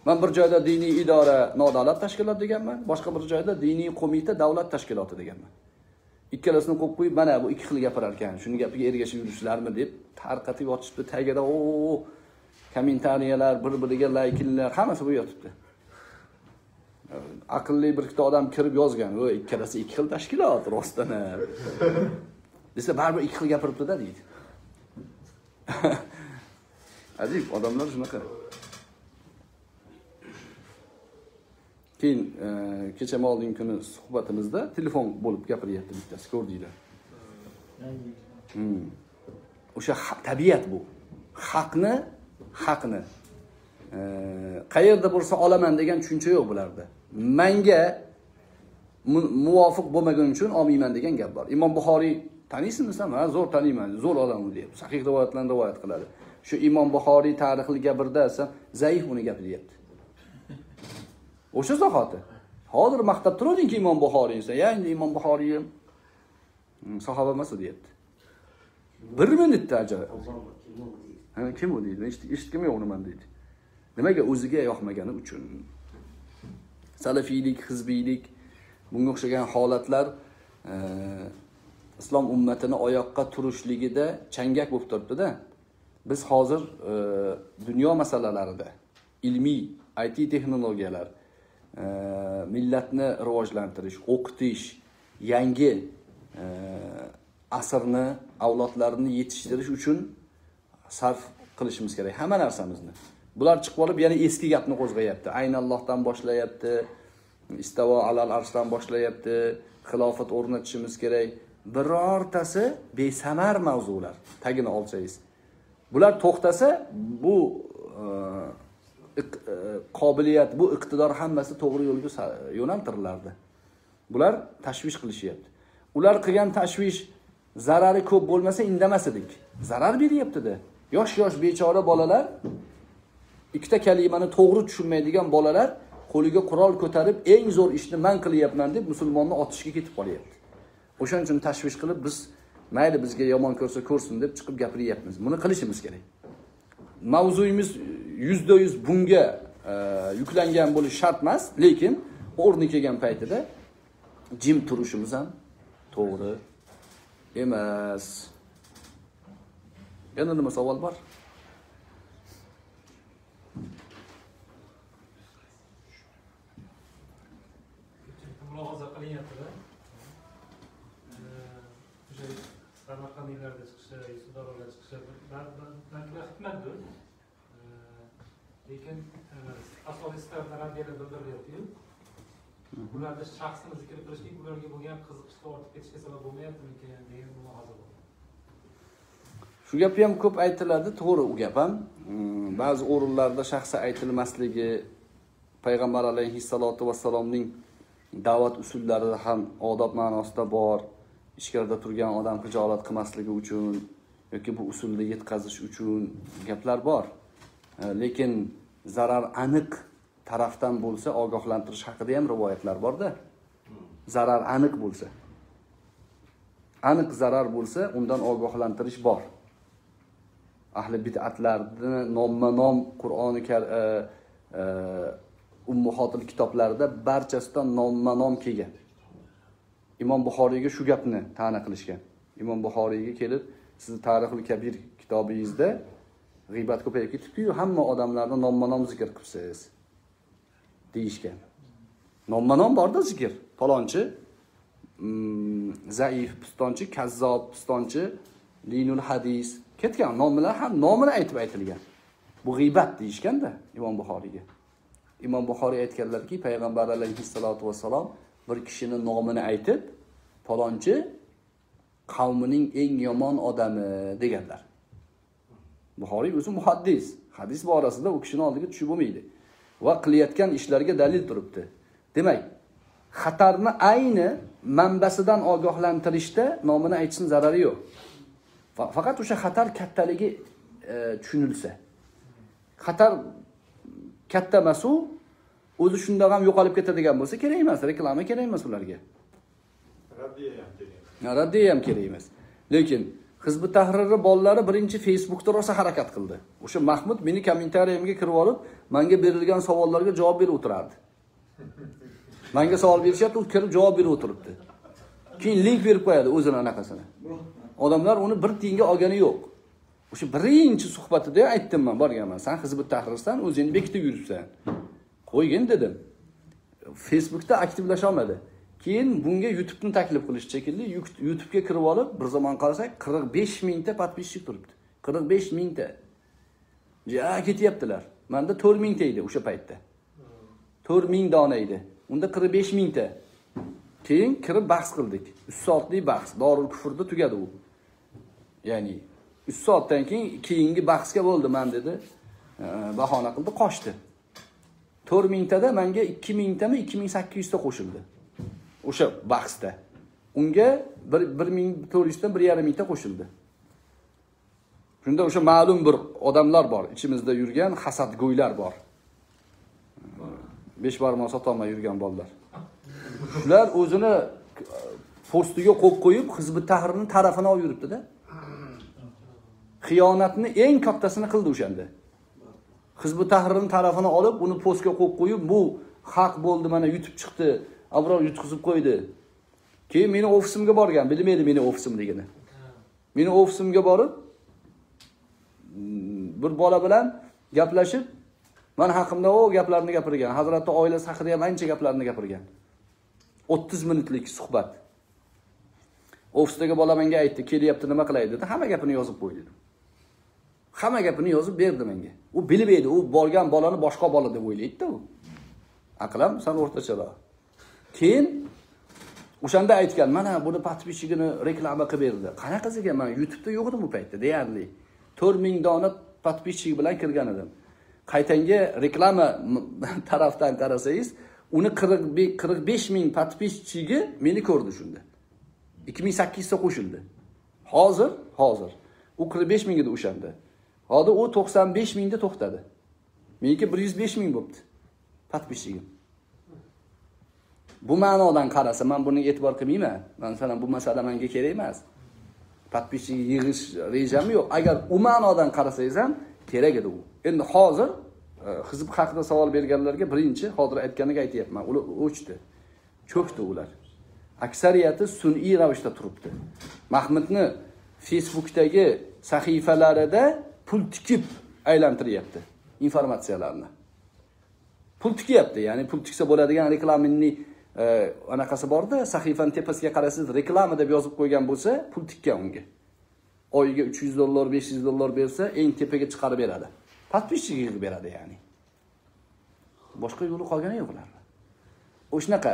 Men bir joyda diniy idora nodavlat tashkilot deganman, boshqa bir joyda diniy qo'mita davlat tashkiloti deganman. Ikkalasini qo'yib qo'yib, mana bu ikki xil gapirar ekan, shuni gapiga ergashib yurishlarmi deb tarqatib yotishdi. Tagida o kommentariyalar, bir-biriga layklar, hammasi bu yotibdi. Aqlli bir ikkita odam kirib yozgan, "Voy, ikkalasi ikki xil tashkilot, rostana." Desa, baribir ikki xil gapiribdi-da deydi. Ajib odamlar shunaqa. Keyin kecha molding kuni suhbatimizda telefon bo'lib gapiryapti bittasi, ko'rdinglar. Hmm. O'sha tabiat bu. Haqni, haqni e, qayerda bo'lsa olaman degan tushuncha yo'q bularda. Menga muvofiq bo'lmagan uchun olmayman degan gap bor. Imom Buxoriy taniysizmi sen? Ha, zo'r taniyman, zo'r odam u deb. Sahih rivoyatlarni rivoyat qiladi. Shu Imom Buxoriy tarixli gapirda esa zaif uni gapi deyapti. O'sha zahoti. Hozir maqtab turadingki Imom Buxoriyni, ya endi Imom Buxoriy sahoba emas deyapti. bir minutda ajoyib. Ha, kim u deydi? Eshitgim yo'q uni deydi. Nimaga? O'ziga yoqmagani uchun. Salafiylik, hizbiylik, bunga o'xshagan holatlar islom ummatini oyoqqa turishligida changak bo'lib turibdi-da. Biz hozir dunyo masalalarida ilmiy I T texnologiyalar, millatni rivojlantirish, o'qitish, yangi asrni, avlodlarini yetishtirish uchun sarf qilishimiz kerak hamma narsamizni. Bular chiqib olib yana eski gapni qo'zg'ayapti. Aynan Allohdan boshlayapti, istavo alal arshdan boshlayapti, xilofat o'rnatishimiz kerak. Birortasi besamar mavzular. Tagini olsangiz, bular to'xtasa, bu qobiliyat, bu iqtidor hammasi to'g'ri yo'lga yo'naltirilardi. Bular tashvish qilishyapti. Ular qilgan tashvish zarari ko'p bo'lmasa indamas edik. Zarar beryapti-da. Yosh-yosh bechora bolalar, ikkita kalimani to'g'ri tushunmaydigan bolalar qo'liga qurol ko'tarib, eng zo'r ishni men qilyapman deb musulmonni otishga ketib qolyapti. O'shaning uchun tashvish qilib, biz mayli bizga yomon ko'rsa ko'rsin deb chiqib gapiryapmiz. Buni qilishimiz kerak. Mavzuyimiz yuzda yuz bunga e, yuklangan bo'lish shart emas, lekin o'rni kelgan paytida jim turishimiz ham to'g'ri emas. Yana nima savol bor? Mulohaza qilinyapti-da. Samarqandliklarda chiqsa, Sudolarda chiqsa, balki hikmatdir. Lekin asolistlaridan raddiyalar bildirilyapti-yu. Ularda shaxsni zikr qilishlik ularga bo'lgan qiziqishni ortib ketishga sabab bo'lmayaptimikan degan mulohaza bor. Shu Şu gapi ham ko'p aytiladi, to'g'ri u gap ham. Ba'zi o'rinlarda shaxsa aytilmasligi, Payg'ambar alayhissalatu vassalomning da'vat usullari ham odob ma'nosida bor. İşkarda turgan odam hijolat qilmasligi uchun yoki bu usulni yetkazish uchun gaplar bor. Lekin zarar aniq tarafdan bo'lsa, ogohlantirish haqida ham rivoyatlar bor-da. Zarar aniq bo'lsa. Aniq zarar bo'lsa, undan ogohlantirish bor. Ahli bid'atlarni nomma-nom Qur'oni Karim Ummuhotil kitoblarida barchasidan nomma-nom kelgan. Imom Buxoriyga shu gapni ta'na qilishgan. Imom Buxoriyga kelib, siz Tarixul Kabir kitobingizda g'ibat ko'payib ketibdi-ku, hamma odamlarni nomma-nom zikr qilibsiz deyishgan. Nomma-nom borda zikr. Palonchi, zaif, pistonchi, kazzob, pistonchi, dinul hadis ketgan nomlar ham nomini aytib aytilgan. Bu g'ibat deyishgan-da Imom Buxoriyga. Imom Buxoriy aytganlarki, Payg'ambar alayhissalatu vassalom bir kishini nomini aytib, palonchi qavmining eng yomon odami deganlar. Buxoriy o'zi muhaddis, hadis borasida u kishini oldiga tushib bo'lmaydi va qilayotgan ishlarga dalil turibdi. Demak, xatarni ayni manbasidan ogohlantirishda nomini aytishning zarari yo'q. Faqat o'sha xatar kattaligi tushunilsa. Xatar katta mas'ul o'zi shunda ham yo'qolib ketadigan bo'lsa kerak emas, reklama kerak emas ularga. Raddiya ham kerak emas. Raddiya ham kerak emas. Lekin Hizb-i Tahrirning bolalari birinchi Facebookda rosa harakat qildi. O'sha Mahmud meni kommentariyimga kirib olib, menga berilgan savollarga javob berib o'tirardi. Menga savol berishyapti, u kirib javob berib o'tiribdi. Keyin link berib qo'yadi o'zini anaqasini. Odamlar uni bir tiyinga olgani yo'q. O'sha birinchi suhbatida aytdim men borganman, sen Hizb-i Tahrirsan, o'zingni bekitib yuribsan. Qo'ygin dedim. Facebookda aktivlasha olmadi. Keyin bunga YouTube'ni taklif qilish chekildi. YouTube'ga kirib olib, bir zaman qarasak qirq besh ming ta podpishchik turibdi. qirq besh ming ta. Ja, ketyaptilar. Menda to'rt ming ta edi o'sha paytda. to'rt ming dona edi. Unda qirq besh ming ta. Keyin kirib bahs qildik. uch soatlik bahs. Dorul Kufrda tugadi u. Ya'ni uch soatdan keyin keyingi bahsga bo'ldi men dedi. Bahona qildi, qochdi. to'rt ming tada menga ikki ming tami ikki ming sakkiz yuz ta qo'shildi. O'sha bahsda. Unga bir ming to'rt yuz dan bir yarim ming ta qo'shildi. Shunda o'sha ma'lum bir odamlar bor, ichimizda yurgan hasadgo'ylar bor. besh barmoq sotolmay yurgan bolalar. Ular o'zini postiga qo'yib qo'yib, Hizb-i Tahrirning tarafini olib yuribdi-da. Xiyonatni eng kattasini qildi o'shanda. Hizb-i Tahrirning tarafini olib, uni postga qo'yib qo'yib, bu haq bo'ldi, mana yutib chiqdi, abror yutqizib qo'ydi. Keyin meni ofisimga borgan, bilmaydi meni ofisimligini. Meni ofisimga borib, bir bola bilan gaplashib, men haqimda o gaplarni gapirgan, Hazratning oilasi haqida ham ancha gaplarni gapirgan. o'ttiz minutlik suhbat. Ofisdagi bola menga aytdi, "Kelyapti, nima qilay?" dedi. Hamma gapini yozib qo'y dedi. Hamma gapini yozib berdi menga. U bilib edi, u borgan bolani boshqa bola deb o'ylaydi-da u. Aqlam san o'rtacharoq. Keyin o'shanda aytgan, "Mana buni podpishchigini reklama qilib berdi." Qanaqa qizga men YouTube'da yo'q edim bu paytda, deyarli. to'rt ming dona podpishchig bilan kirgan edim. Qaytanga reklama tarafdan qarasangiz, uni qirq besh ming podpishchigi meni ko'rdi shunda. ikki ming sakkiz yuz ta qo'shildi. Hozir, hozir u qirq besh ming edi o'shanda. Hozir u to'qson besh ming da to'xtadi. Meniki bir yuz besh ming bo'pti. Podpishchigim. Bu ma'nodan qarasa, men buni e'tibor qilmayman. Masalan, bu masala menga kerak emas. Podpishchig yig'ish rejami yo'q. Agar u ma'nodan qarasangiz ham kerak edi u. Endi hozir hizb haqida savol berganlarga birinchi hozir aytganiga aytayapman. Ular o'chdi. Cho'kdi ular. Aksariyati sun'iy ravishda turibdi. Mahmudni Facebookdagi sahifalarida pul tikib aylantiryapti informatsiyalarni. Pul tikyapti, ya'ni pul tiksa bo'ladigan reklamaning e, anaqasi bor-da, sahifaning tepasiga qarasiz, reklama deb yozib qo'ygan bo'lsa, pul tikkan unga. Oyiga uch yuz dollar, besh yuz dollar bersa, eng tepaga chiqarib beradi. Podpishchig yig'ib beradi, ya'ni. Boshqa yo'li qolgani yo'qlar. O'shnaqa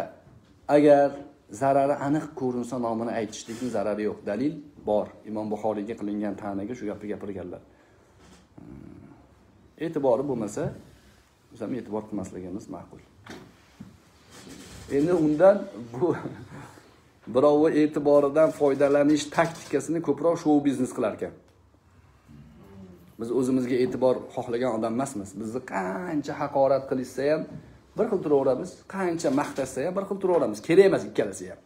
agar zararı aniq ko'rinsa nomini aytishlikning zarari yo'q. Dalil bor. Imom Buxoriyga qilingan ta'naga shu gapni gapirganlar. E'tibori bo'lmasa, biz ham e'tibor qilmasligimiz ma'qul. Endi undan bu birovi e'tiboridan foydalanish taktikasini ko'proq shou biznes qilar ekan. Biz o'zimizga e'tibor xohlagan odam emasmiz. Bizni qancha haqorat qilishsa ham bir xil turaveramiz, qancha maqtasa ham bir xil turaveramiz. Kerak emas ikkalasi ham.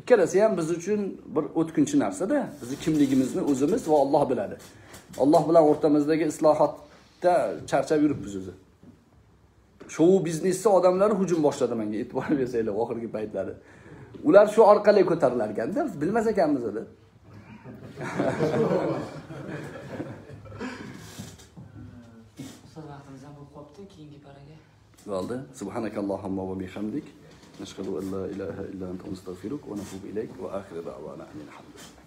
Ikkalasi ham biz uchun bir o'tkinchi narsa-da. Bizi kimligimizni o'zimiz va Alloh biladi. Alloh bilan o'rtamizdagi islohotda charchab yuribmiz o'zi. Shu biznesda odamlar hujum boshladi menga, e'tibor bersanglar oxirgi paytlari. Ular shu orqali ko'tarilar ekanda, biz bilmas ekanmiz edi. Valde subhanakallahumma ve bihamdik nashhadu an la ilaha illa ente nestağfiruk ve netubu ileyk ve ahiru da'wana enel hamdulillah.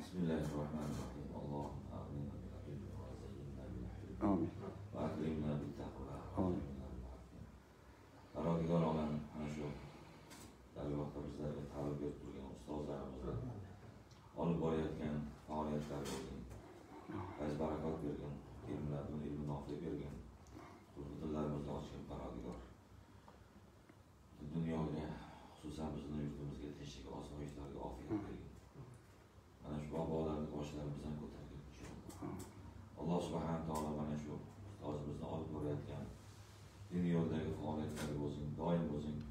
Bismillahirrahmanirrahim. Allohumma a'inna bi ilmika wa zayyinna bil hilm. Amin. Wa akrimna bi taqwa. Amin. Qarog'igor olan ana shu davrlarimizda ta'lim berib turgan ustozlarimiz olib borayotgan faoliyatlar bo'lgan. Biz barakot bergan, ilmlar bilan ilm nofiq bergan. Kullarımızda açık paradigor. Dünyada, hususan bizden yurtumuzda teşvik asmayışlarga afiyet verin. Bana şu babalarımızda başlarımızdan kurtarın. Allah subhanahu taala bana şu, ağzımızdan alıp buraya etken, dünyada faaliyetler bozun, daim bozun,